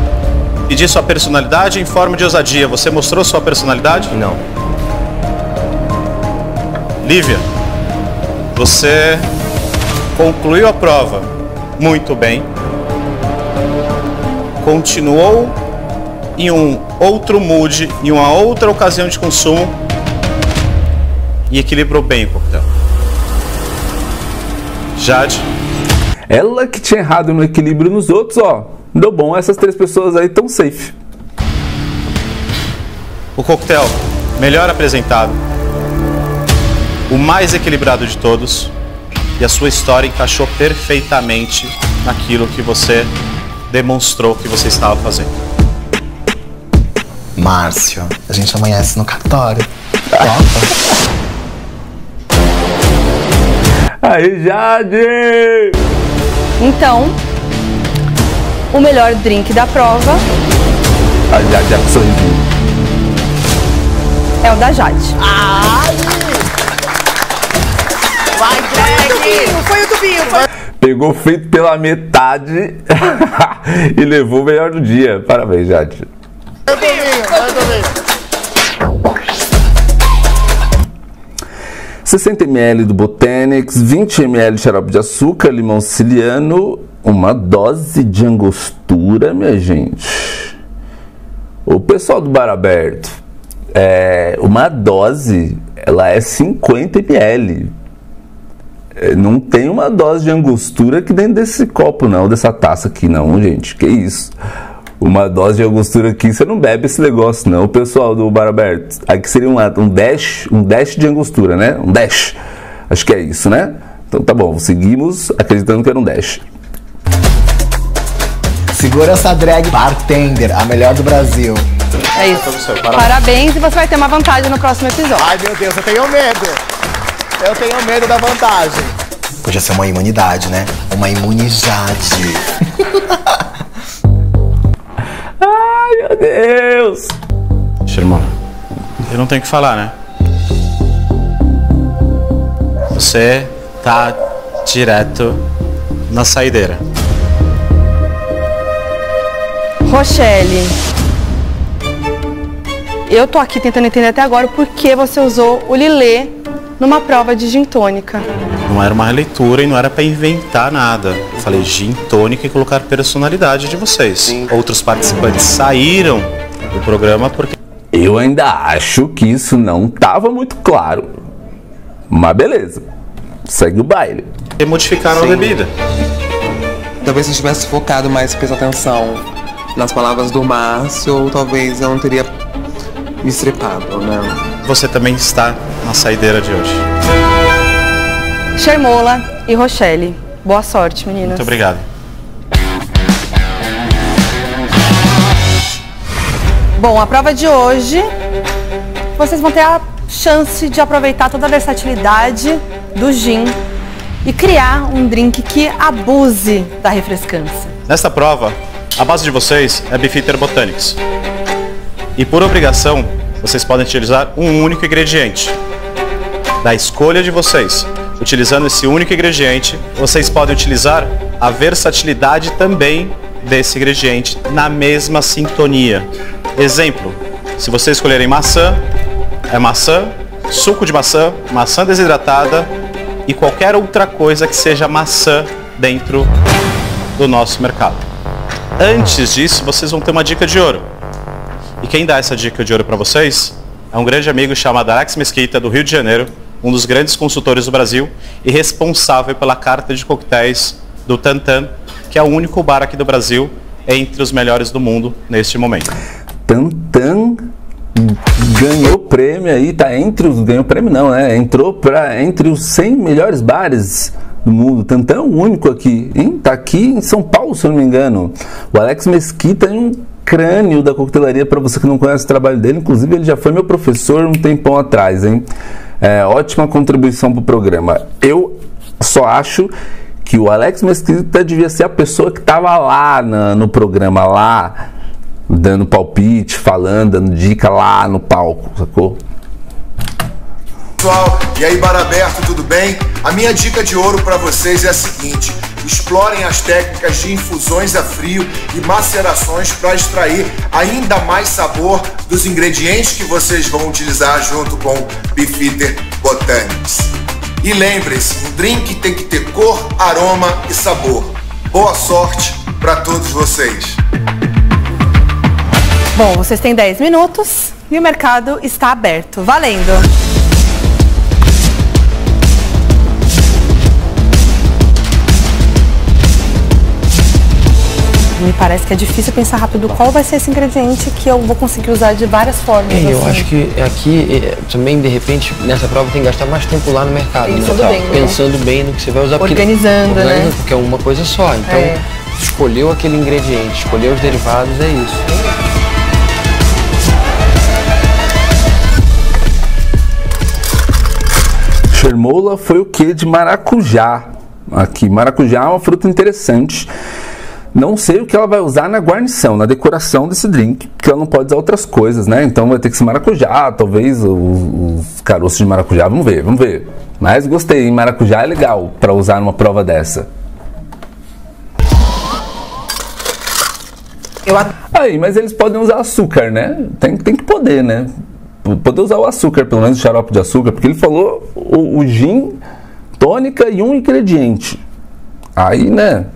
Pedi sua personalidade em forma de ousadia. Você mostrou sua personalidade? Não. Lívia. Você concluiu a prova muito bem, continuou em um outro mood, em uma outra ocasião de consumo e equilibrou bem o coquetel. Jade? Ela que tinha errado no equilíbrio nos outros, ó, deu bom, essas três pessoas aí tão safe. O coquetel melhor apresentado, o mais equilibrado de todos, e a sua história encaixou perfeitamente naquilo que você demonstrou que você estava fazendo. Márcio, a gente amanhece no cartório. Aí, Jade! Então, o melhor drink da prova... A Jade é um sorrisinho. É o da Jade. Ai! Vai, Greg! Foi o do Binho, foi o do Binho! Pegou feito pela metade e levou o melhor do dia. Parabéns, Jade. Eu tô bem, eu tô bem. sessenta mililitros do Botanics, vinte mililitros de xarope de açúcar, limão siciliano, uma dose de angostura, minha gente. O pessoal do Bar Aberto, é, uma dose, ela é cinquenta mililitros. Não tem uma dose de angostura aqui dentro desse copo, não, dessa taça aqui, não, gente. Que isso? Uma dose de angostura aqui, você não bebe esse negócio, não. O pessoal do Bar Aberto, aqui seria um, um dash, um dash de angostura, né? Um dash. Acho que é isso, né? Então tá bom, seguimos acreditando que era um dash. Segura essa drag bartender, a melhor do Brasil. É isso. Parabéns. Parabéns, e você vai ter uma vantagem no próximo episódio. Ai, meu Deus, eu tenho medo. Eu tenho medo da vantagem. Podia ser uma imunidade, né? Uma imunidade. Ai, meu Deus. Deixa, irmão. Eu não tenho o que falar, né? Você tá direto na saideira. Rochelle, eu tô aqui tentando entender até agora por que você usou o Lillet numa prova de gin tônica. Não era uma releitura e não era pra inventar nada. Eu falei gin tônica e colocar personalidade de vocês. Sim. Outros participantes saíram do programa porque... Eu ainda acho que isso não tava muito claro. Mas beleza. Segue o baile. E modificaram, sim, a bebida. Talvez se eu tivesse focado mais, prestado atenção nas palavras do Márcio, talvez eu não teria me estrepado, né? Você também está na saideira de hoje. Shermola e Rochelle, boa sorte, meninas. Muito obrigado. Bom, a prova de hoje, vocês vão ter a chance de aproveitar toda a versatilidade do gin e criar um drink que abuse da refrescância. Nesta prova, a base de vocês é Beefeater Botanics. E por obrigação, vocês podem utilizar um único ingrediente da escolha de vocês. Utilizando esse único ingrediente, vocês podem utilizar a versatilidade também desse ingrediente na mesma sintonia. Exemplo, se vocês escolherem maçã, é maçã, suco de maçã, maçã desidratada e qualquer outra coisa que seja maçã dentro do nosso mercado. Antes disso, vocês vão ter uma dica de ouro. E quem dá essa dica de ouro para vocês é um grande amigo chamado Alex Mesquita, do Rio de Janeiro, um dos grandes consultores do Brasil e responsável pela carta de coquetéis do Tantan, que é o único bar aqui do Brasil entre os melhores do mundo neste momento. Tantan ganhou prêmio aí, tá entre os... Ganhou prêmio não, né? Entrou pra, entre os cem melhores bares do mundo. Tantan é o único aqui, hein? Tá aqui em São Paulo, se eu não me engano. O Alex Mesquita é um... crânio da coquetelaria, para você que não conhece o trabalho dele. Inclusive, ele já foi meu professor um tempão atrás, hein? É, ótima contribuição para o programa. Eu só acho que o Alex Mesquita devia ser a pessoa que estava lá na, no programa, lá, dando palpite, falando, dando dica lá no palco, sacou? Pessoal, e aí, Bar Aberto, tudo bem? A minha dica de ouro para vocês é a seguinte: explorem as técnicas de infusões a frio e macerações para extrair ainda mais sabor dos ingredientes que vocês vão utilizar junto com Beefeater Botanics. E lembre-se, um drink tem que ter cor, aroma e sabor. Boa sorte para todos vocês. Bom, vocês têm dez minutos e o mercado está aberto. Valendo! Me parece que é difícil pensar rápido qual vai ser esse ingrediente que eu vou conseguir usar de várias formas. É, assim. Eu acho que aqui também, de repente, nessa prova tem que gastar mais tempo lá no mercado. Pensando, né? Bem, Pensando né? bem no que você vai usar. Organizando, porque, né? Porque é uma coisa só. Então, é. escolheu aquele ingrediente, escolheu os derivados, é isso. rola foi o que? De maracujá. Aqui, maracujá é uma fruta interessante. Não sei o que ela vai usar na guarnição, na decoração desse drink, porque ela não pode usar outras coisas, né? Então vai ter que ser maracujá, talvez os, os caroços de maracujá, vamos ver, vamos ver. Mas gostei, hein? Maracujá é legal para usar numa prova dessa. Eu... Aí, mas eles podem usar açúcar, né? Tem, tem que poder, né? Poder usar o açúcar, pelo menos o xarope de açúcar, porque ele falou o, o gin, tônica e um ingrediente. Aí, né?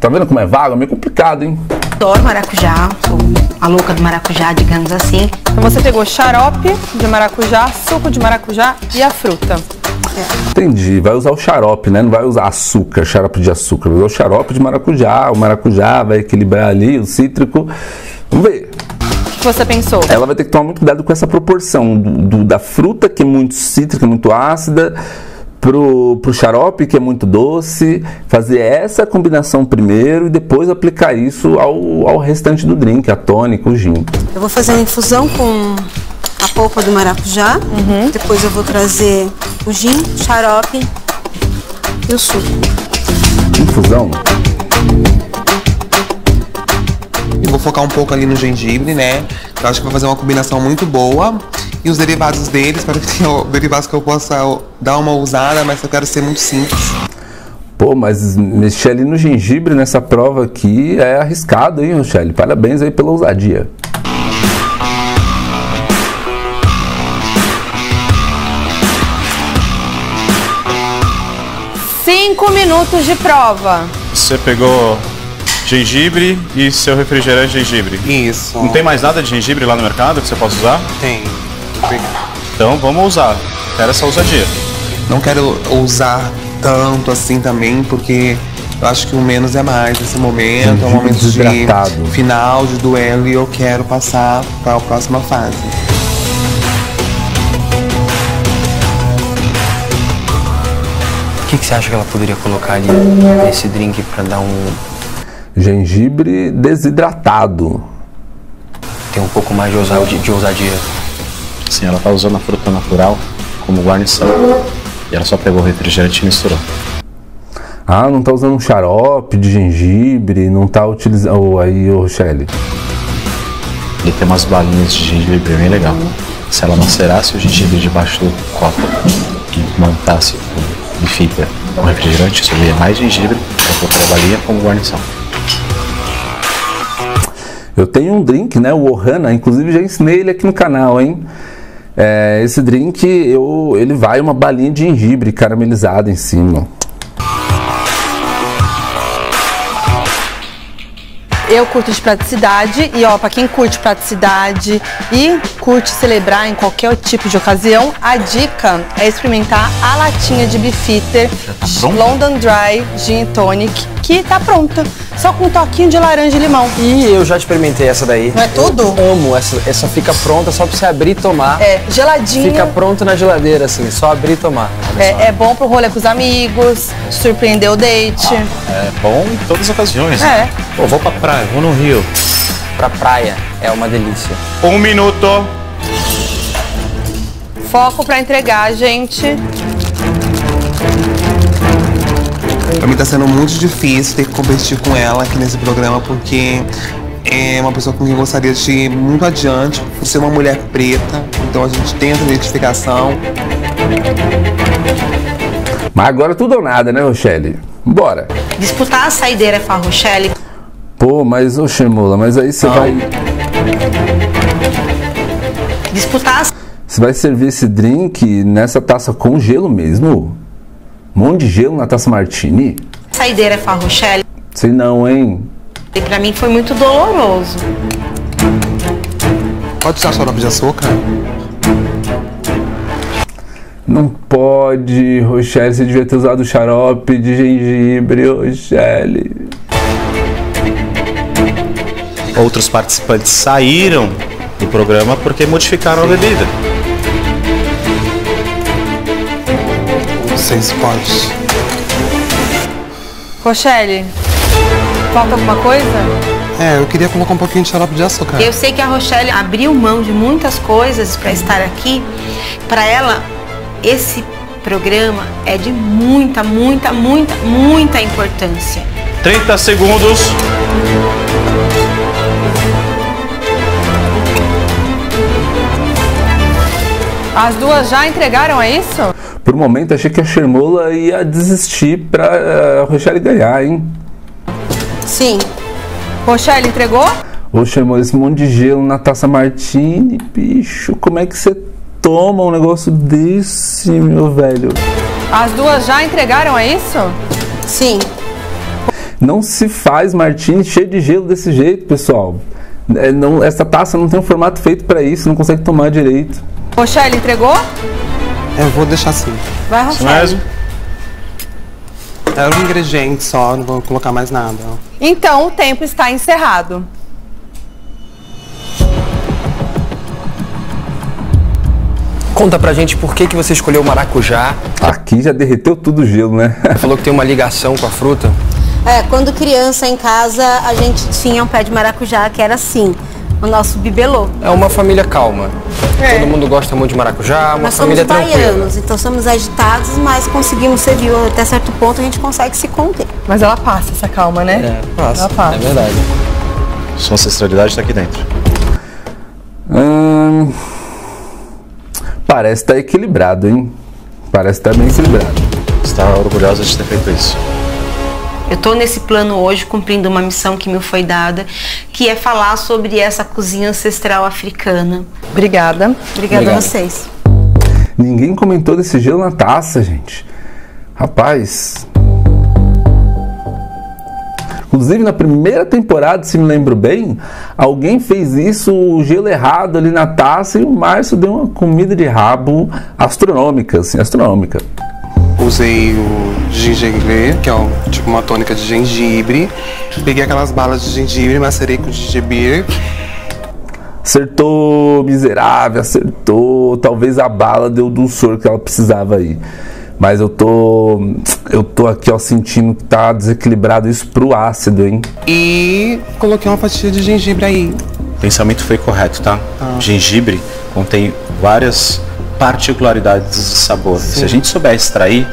Tá vendo como é vago? É meio complicado, hein? Adoro maracujá, sou a louca do maracujá, digamos assim. Então você pegou xarope de maracujá, suco de maracujá e a fruta. É. Entendi, vai usar o xarope, né? Não vai usar açúcar, xarope de açúcar, vai usar o xarope de maracujá. O maracujá vai equilibrar ali o cítrico. Vamos ver. O que você pensou? Ela vai ter que tomar muito cuidado com essa proporção do, do, da fruta, que é muito cítrica, muito ácida, pro, pro xarope, que é muito doce. Fazer essa combinação primeiro e depois aplicar isso ao, ao restante do drink, a tônica, o gin. Eu vou fazer a infusão com a polpa do maracujá, uhum. Depois eu vou trazer o gin, o xarope e o suco. Infusão. Eu vou focar um pouco ali no gengibre, né? Eu acho que vai fazer uma combinação muito boa. E os derivados deles, para que eu, derivados que eu possa dar uma ousada, mas eu quero ser muito simples. Pô, mas mexer ali no gengibre nessa prova aqui é arriscado, hein, Rochelle? Parabéns aí pela ousadia. Cinco minutos de prova. Você pegou gengibre e seu refrigerante de gengibre. Isso. Não tem mais nada de gengibre lá no mercado que você possa usar? Tem. Então vamos ousar, quero essa ousadia. Não quero ousar tanto assim também, porque eu acho que o menos é mais nesse momento. É um momento de final, de duelo, e eu quero passar para a próxima fase. O que, que você acha que ela poderia colocar ali nesse drink para dar um... Gengibre desidratado. Tem um pouco mais de ousadia, de ousadia. Sim, ela tá usando a fruta natural como guarnição. E ela só pegou o refrigerante e misturou. Ah, não tá usando um xarope de gengibre, não tá utilizando... Oh, aí, ô, oh, Rochelle. Ele tem umas balinhas de gengibre bem legal. Se ela macerasse o gengibre debaixo do copo e montasse e fica um refrigerante, subia mais gengibre, ela colocou a balinha como guarnição. Eu tenho um drink, né? O Ohana, inclusive já ensinei ele aqui no canal, hein? É, esse drink, eu, ele vai uma balinha de gengibre caramelizada em cima. Eu curto de praticidade e, ó, pra quem curte praticidade e curte celebrar em qualquer tipo de ocasião, a dica é experimentar a latinha de Beefeater London Dry Gin Tonic, que tá pronta, só com um toquinho de laranja e limão. E eu já experimentei essa daí. Não é tudo? Eu amo, essa, essa fica pronta só pra você abrir e tomar. É, geladinha. Fica pronta na geladeira, assim, só abrir e tomar. É, é bom pro rolê com os amigos, surpreender o date. Ah, é bom em todas as ocasiões. É. Pô, vou pra praia, vou no Rio. Pra praia, é uma delícia. Um minuto. Foco pra entregar, gente. Pra mim tá sendo muito difícil ter que competir com ela aqui nesse programa, porque é uma pessoa com quem eu gostaria de ir muito adiante, por ser uma mulher preta, então a gente tem essa identificação. Mas agora tudo ou nada, né, Rochelle? Bora! Disputar a saideira com a Rochelle. Pô, mas, ô Xermola, mas aí você vai... Disputar... Você vai servir esse drink nessa taça com gelo mesmo? Um monte de gelo na taça Martini? Saideira com a Rochelle. Sei não, hein? E pra mim foi muito doloroso. Pode usar xarope de açúcar? Não pode, Rochelle. Você devia ter usado xarope de gengibre, Rochelle. Outros participantes saíram do programa porque modificaram a bebida. Seis pontos. Rochelle, falta alguma coisa? É, eu queria colocar um pouquinho de xarope de açúcar. Eu sei que a Rochelle abriu mão de muitas coisas para estar aqui. Para ela, esse programa é de muita, muita, muita, muita importância. trinta segundos. As duas já entregaram, é isso? Por um momento achei que a Chermola ia desistir para a Rochelle ganhar, hein? Sim. Rochelle entregou? Oxe, amor, esse monte de gelo na taça Martini, bicho, como é que você toma um negócio desse, meu velho? As duas já entregaram, é isso? Sim. Não se faz Martini cheio de gelo desse jeito, pessoal. É, não, essa taça não tem um formato feito pra isso, não consegue tomar direito. Rochelle, entregou? Eu vou deixar assim. Vai, Rochelle. Era um ingrediente só, não vou colocar mais nada. Então o tempo está encerrado. Conta pra gente por que, que você escolheu o maracujá. Aqui já derreteu tudo o gelo, né? Falou que tem uma ligação com a fruta. É, quando criança em casa, a gente tinha um pé de maracujá que era assim, o nosso bibelô. É uma família calma. É. Todo mundo gosta muito de maracujá, uma nós família tranquila. Nós somos baianos, então somos agitados, mas conseguimos ser viu. Até certo ponto a gente consegue se conter. Mas ela passa essa calma, né? É, passa. Ela passa. É verdade. Sua ancestralidade tá aqui dentro. Hum... Parece estar equilibrado, hein? Parece estar bem equilibrado. Você está orgulhosa de ter feito isso? Eu estou nesse plano hoje, cumprindo uma missão que me foi dada, que é falar sobre essa cozinha ancestral africana. Obrigada. Obrigada. Obrigado a vocês. Ninguém comentou desse gelo na taça, gente. Rapaz... Inclusive, na primeira temporada, se me lembro bem, alguém fez isso, o gelo errado ali na taça, e o Márcio deu uma comida de rabo astronômica, assim, astronômica. Usei o gengibre, que é um, tipo uma tônica de gengibre. Peguei aquelas balas de gengibre, macerei com gengibre. Acertou, miserável, acertou. Talvez a bala deu o dulçor que ela precisava aí. Mas eu tô, eu tô aqui, ó, sentindo que tá desequilibrado isso pro ácido, hein? E coloquei uma fatia de gengibre aí. O pensamento foi correto, tá? Ah. Gengibre contém várias particularidades de sabor. Sim. Se a gente souber extrair,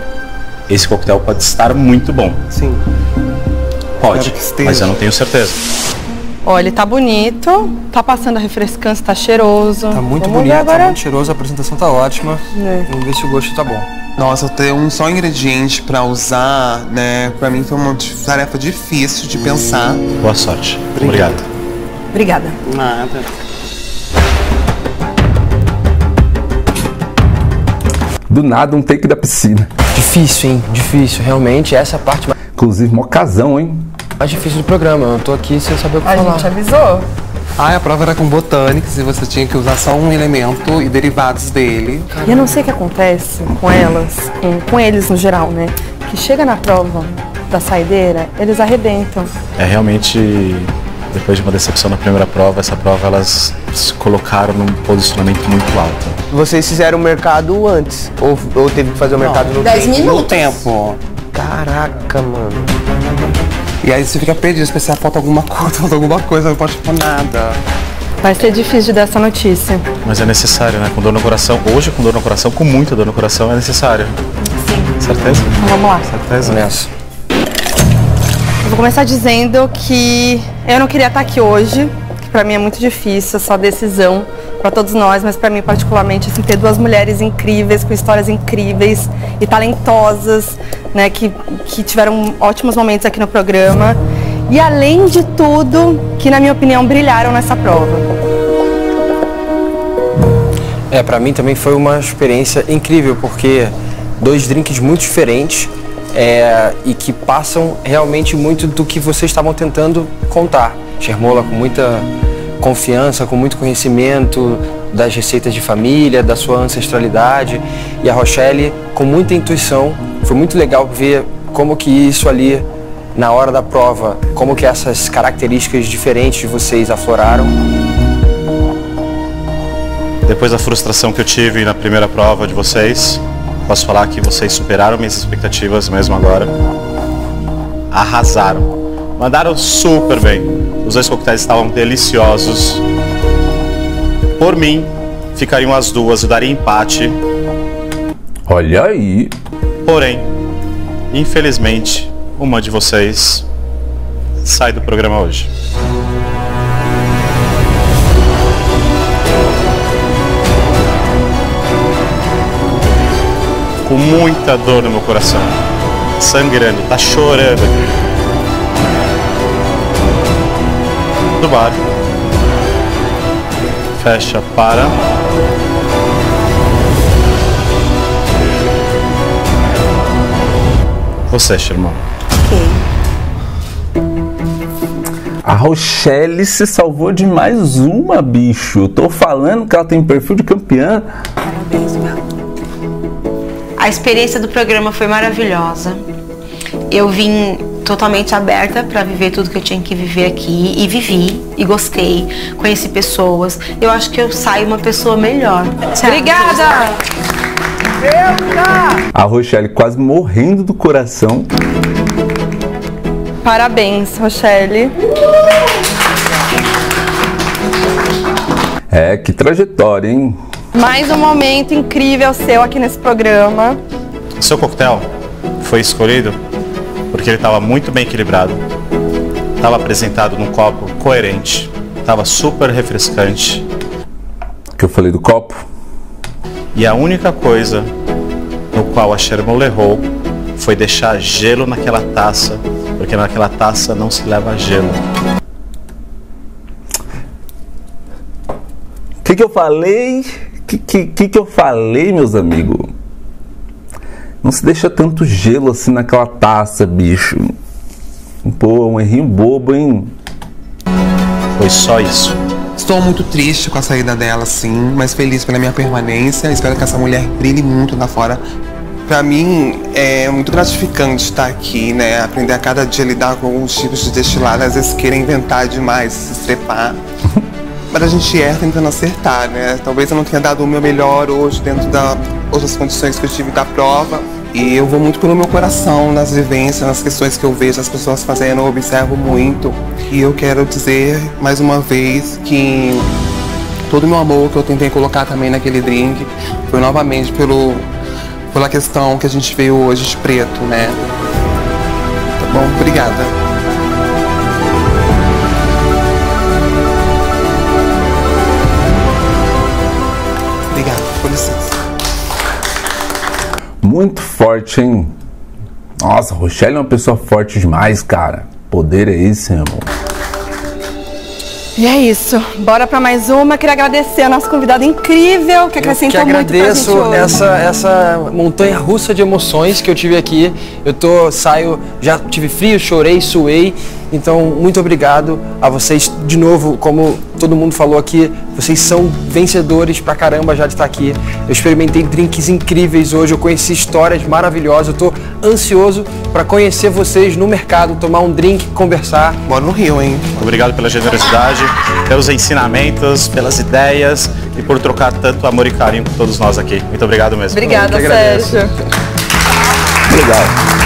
esse coquetel pode estar muito bom. Sim. Pode, mas eu não tenho certeza. Olha, tá bonito, tá passando a refrescância, tá cheiroso. Tá muito Vamos bonito, tá muito cheiroso, a apresentação tá ótima. É. Vamos ver se o gosto tá bom. Nossa, ter um só ingrediente pra usar, né, pra mim foi uma tarefa difícil de pensar. Boa sorte. Obrigado. Obrigada. Obrigada. Nada. Do nada, um take da piscina. Difícil, hein? Difícil, realmente, essa parte... Inclusive, uma ocasião, hein? Mais difícil do programa, eu tô aqui sem saber o que a falar. A gente avisou. Ah, a prova era com botânicos e você tinha que usar só um elemento e derivados dele. E eu não sei o que acontece com elas, com, com eles no geral, né? Que chega na prova da saideira, eles arrebentam. É realmente, depois de uma decepção na primeira prova, essa prova elas se colocaram num posicionamento muito alto. Vocês fizeram o mercado antes? Ou, ou teve que fazer o mercado não, no dez tempo? dez minutos. No tempo. Caraca, mano. E aí você fica perdido, se a falta alguma coisa, falta alguma coisa, não pode falar nada. Vai ser difícil de dar essa notícia. Mas é necessário, né? Com dor no coração, hoje com dor no coração, com muita dor no coração, é necessário. Sim. Certeza? Então, vamos lá. Certeza? Vamos. Eu vou começar dizendo que eu não queria estar aqui hoje, que pra mim é muito difícil, essa decisão pra todos nós, mas pra mim particularmente, assim, ter duas mulheres incríveis, com histórias incríveis e talentosas, né, que, que tiveram ótimos momentos aqui no programa e, além de tudo, que, na minha opinião, brilharam nessa prova. É, pra mim também foi uma experiência incrível, porque dois drinks muito diferentes é, e que passam realmente muito do que vocês estavam tentando contar. Chermola com muita confiança, com muito conhecimento das receitas de família, da sua ancestralidade, e a Rochelle com muita intuição. Foi muito legal ver como que isso ali, na hora da prova, como que essas características diferentes de vocês afloraram. Depois da frustração que eu tive na primeira prova de vocês, posso falar que vocês superaram minhas expectativas mesmo agora. Arrasaram. Mandaram super bem. Os dois coquetéis estavam deliciosos. Por mim, ficariam as duas, eu daria empate. Olha aí. Porém, infelizmente, uma de vocês sai do programa hoje. Com muita dor no meu coração, sangrando, tá chorando aqui. Do bar fecha para você, irmão. Ok. A Rochelle se salvou de mais uma, bicho. Tô falando que ela tem perfil de campeã. Parabéns, meu. A experiência do programa foi maravilhosa. Eu vim totalmente aberta para viver tudo que eu tinha que viver aqui. E vivi, e gostei, conheci pessoas. Eu acho que eu saio uma pessoa melhor. Tchau. Obrigada! A Rochelle quase morrendo do coração. Parabéns, Rochelle. É, que trajetória, hein? Mais um momento incrível seu aqui nesse programa. Seu coquetel foi escolhido porque ele estava muito bem equilibrado. Estava apresentado num copo coerente. Estava super refrescante. O que eu falei do copo? E a única coisa no qual a Sherman errou foi deixar gelo naquela taça, porque naquela taça não se leva gelo. O que, que eu falei? Que, que, que que eu falei, meus amigos? Não se deixa tanto gelo assim naquela taça, bicho. Pô, um errinho bobo, hein? Foi só isso. Estou muito triste com a saída dela, sim, mas feliz pela minha permanência. Espero que essa mulher brilhe muito lá fora. Pra mim, é muito gratificante estar aqui, né? Aprender a cada dia a lidar com alguns tipos de destilado. Às vezes querem inventar demais, se estrepar. Mas a gente erra tentando acertar, né? Talvez eu não tenha dado o meu melhor hoje dentro das outras condições que eu tive da prova. E eu vou muito pelo meu coração, nas vivências, nas questões que eu vejo as pessoas fazendo, eu observo muito. E eu quero dizer, mais uma vez, que todo o meu amor que eu tentei colocar também naquele drink foi novamente pelo, pela questão que a gente veio hoje de preto, né? Tá bom? Obrigada. Muito forte, hein? Nossa, a Rochelle é uma pessoa forte demais, cara. Poder é esse, meu amor. E é isso. Bora pra mais uma. Queria agradecer a nossa convidada incrível, que acrescentou muito pra gente hoje. Eu que agradeço essa, essa montanha russa de emoções que eu tive aqui. Eu tô, saio, já tive frio, chorei, suei. Então, muito obrigado a vocês. De novo, como todo mundo falou aqui, vocês são vencedores pra caramba já de estar aqui. Eu experimentei drinks incríveis hoje, eu conheci histórias maravilhosas. Eu tô ansioso pra conhecer vocês no mercado, tomar um drink, conversar. Moro no Rio, hein? Obrigado pela generosidade, pelos ensinamentos, pelas ideias e por trocar tanto amor e carinho com todos nós aqui. Muito obrigado mesmo. Obrigada, Sérgio. Obrigado.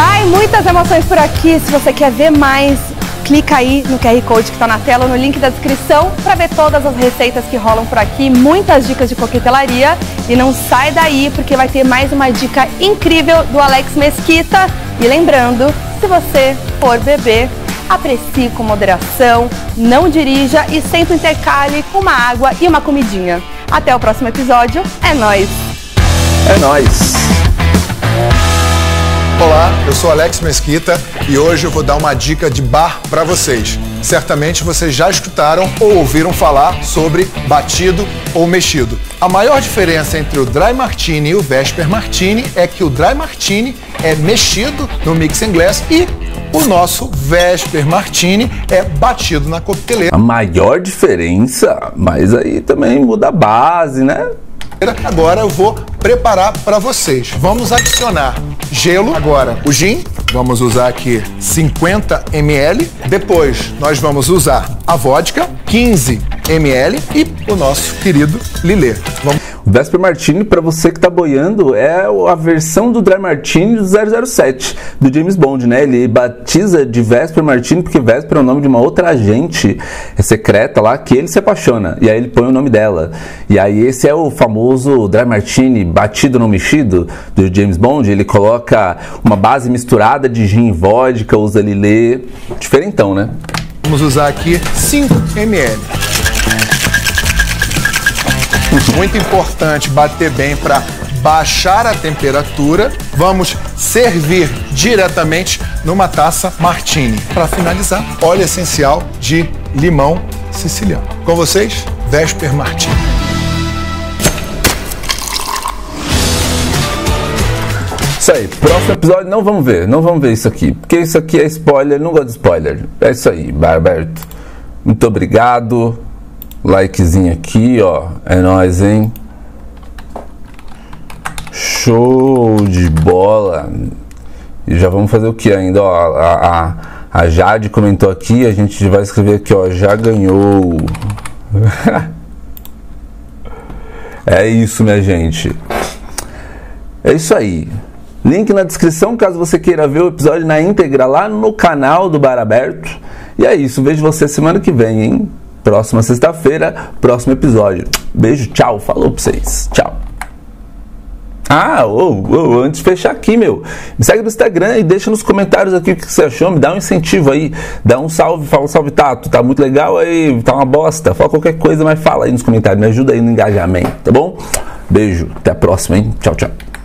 Ai, muitas emoções por aqui. Se você quer ver mais, clica aí no Q R Code que está na tela ou no link da descrição para ver todas as receitas que rolam por aqui, muitas dicas de coquetelaria. E não sai daí, porque vai ter mais uma dica incrível do Alex Mesquita. E lembrando, se você for beber, aprecie com moderação, não dirija e sempre intercale com uma água e uma comidinha. Até o próximo episódio. É nóis! É nóis! Olá, eu sou Alex Mesquita e hoje eu vou dar uma dica de bar para vocês. Certamente vocês já escutaram ou ouviram falar sobre batido ou mexido. A maior diferença entre o Dry Martini e o Vesper Martini é que o Dry Martini é mexido no mix and glass e o nosso Vesper Martini é batido na coqueteleira. A maior diferença, mas aí também muda a base, né? Agora eu vou preparar para vocês. Vamos adicionar gelo. Agora o gin, vamos usar aqui cinquenta mililitros. Depois nós vamos usar a vodka, quinze mililitros. E o nosso querido Lillet. Vamos... Vesper Martini, para você que tá boiando, é a versão do Dry Martini do zero zero sete, do James Bond, né? Ele batiza de Vesper Martini porque Vesper é o nome de uma outra agente secreta lá que ele se apaixona, e aí ele põe o nome dela. E aí esse é o famoso Dry Martini batido não mexido do James Bond. Ele coloca uma base misturada de gin e vodka, usa Lillet, diferentão, né? Vamos usar aqui cinco mililitros. Muito importante bater bem para baixar a temperatura. Vamos servir diretamente numa taça martini. Para finalizar, óleo essencial de limão siciliano. Com vocês, Vesper Martini. Isso aí, próximo episódio não vamos ver, não vamos ver isso aqui, porque isso aqui é spoiler, não gosto de spoiler. É isso aí, Bar Aberto. Muito obrigado. Likezinho aqui, ó. É nóis, hein? Show de bola. E já vamos fazer o que ainda, ó. A, a, a Jade comentou aqui. A gente vai escrever aqui, ó. Já ganhou. É isso, minha gente. É isso aí. Link na descrição, caso você queira ver o episódio na íntegra lá no canal do Bar Aberto. E é isso. Vejo você semana que vem, hein? Próxima sexta-feira, próximo episódio. Beijo, tchau, falou pra vocês. Tchau. Ah, oh, oh, antes de fechar aqui, meu, me segue no Instagram e deixa nos comentários aqui o que você achou, me dá um incentivo aí, dá um salve, fala um salve, Tato, tá muito legal aí, tá uma bosta, fala qualquer coisa, mas fala aí nos comentários, me ajuda aí no engajamento, tá bom? Beijo, até a próxima, hein? Tchau, tchau.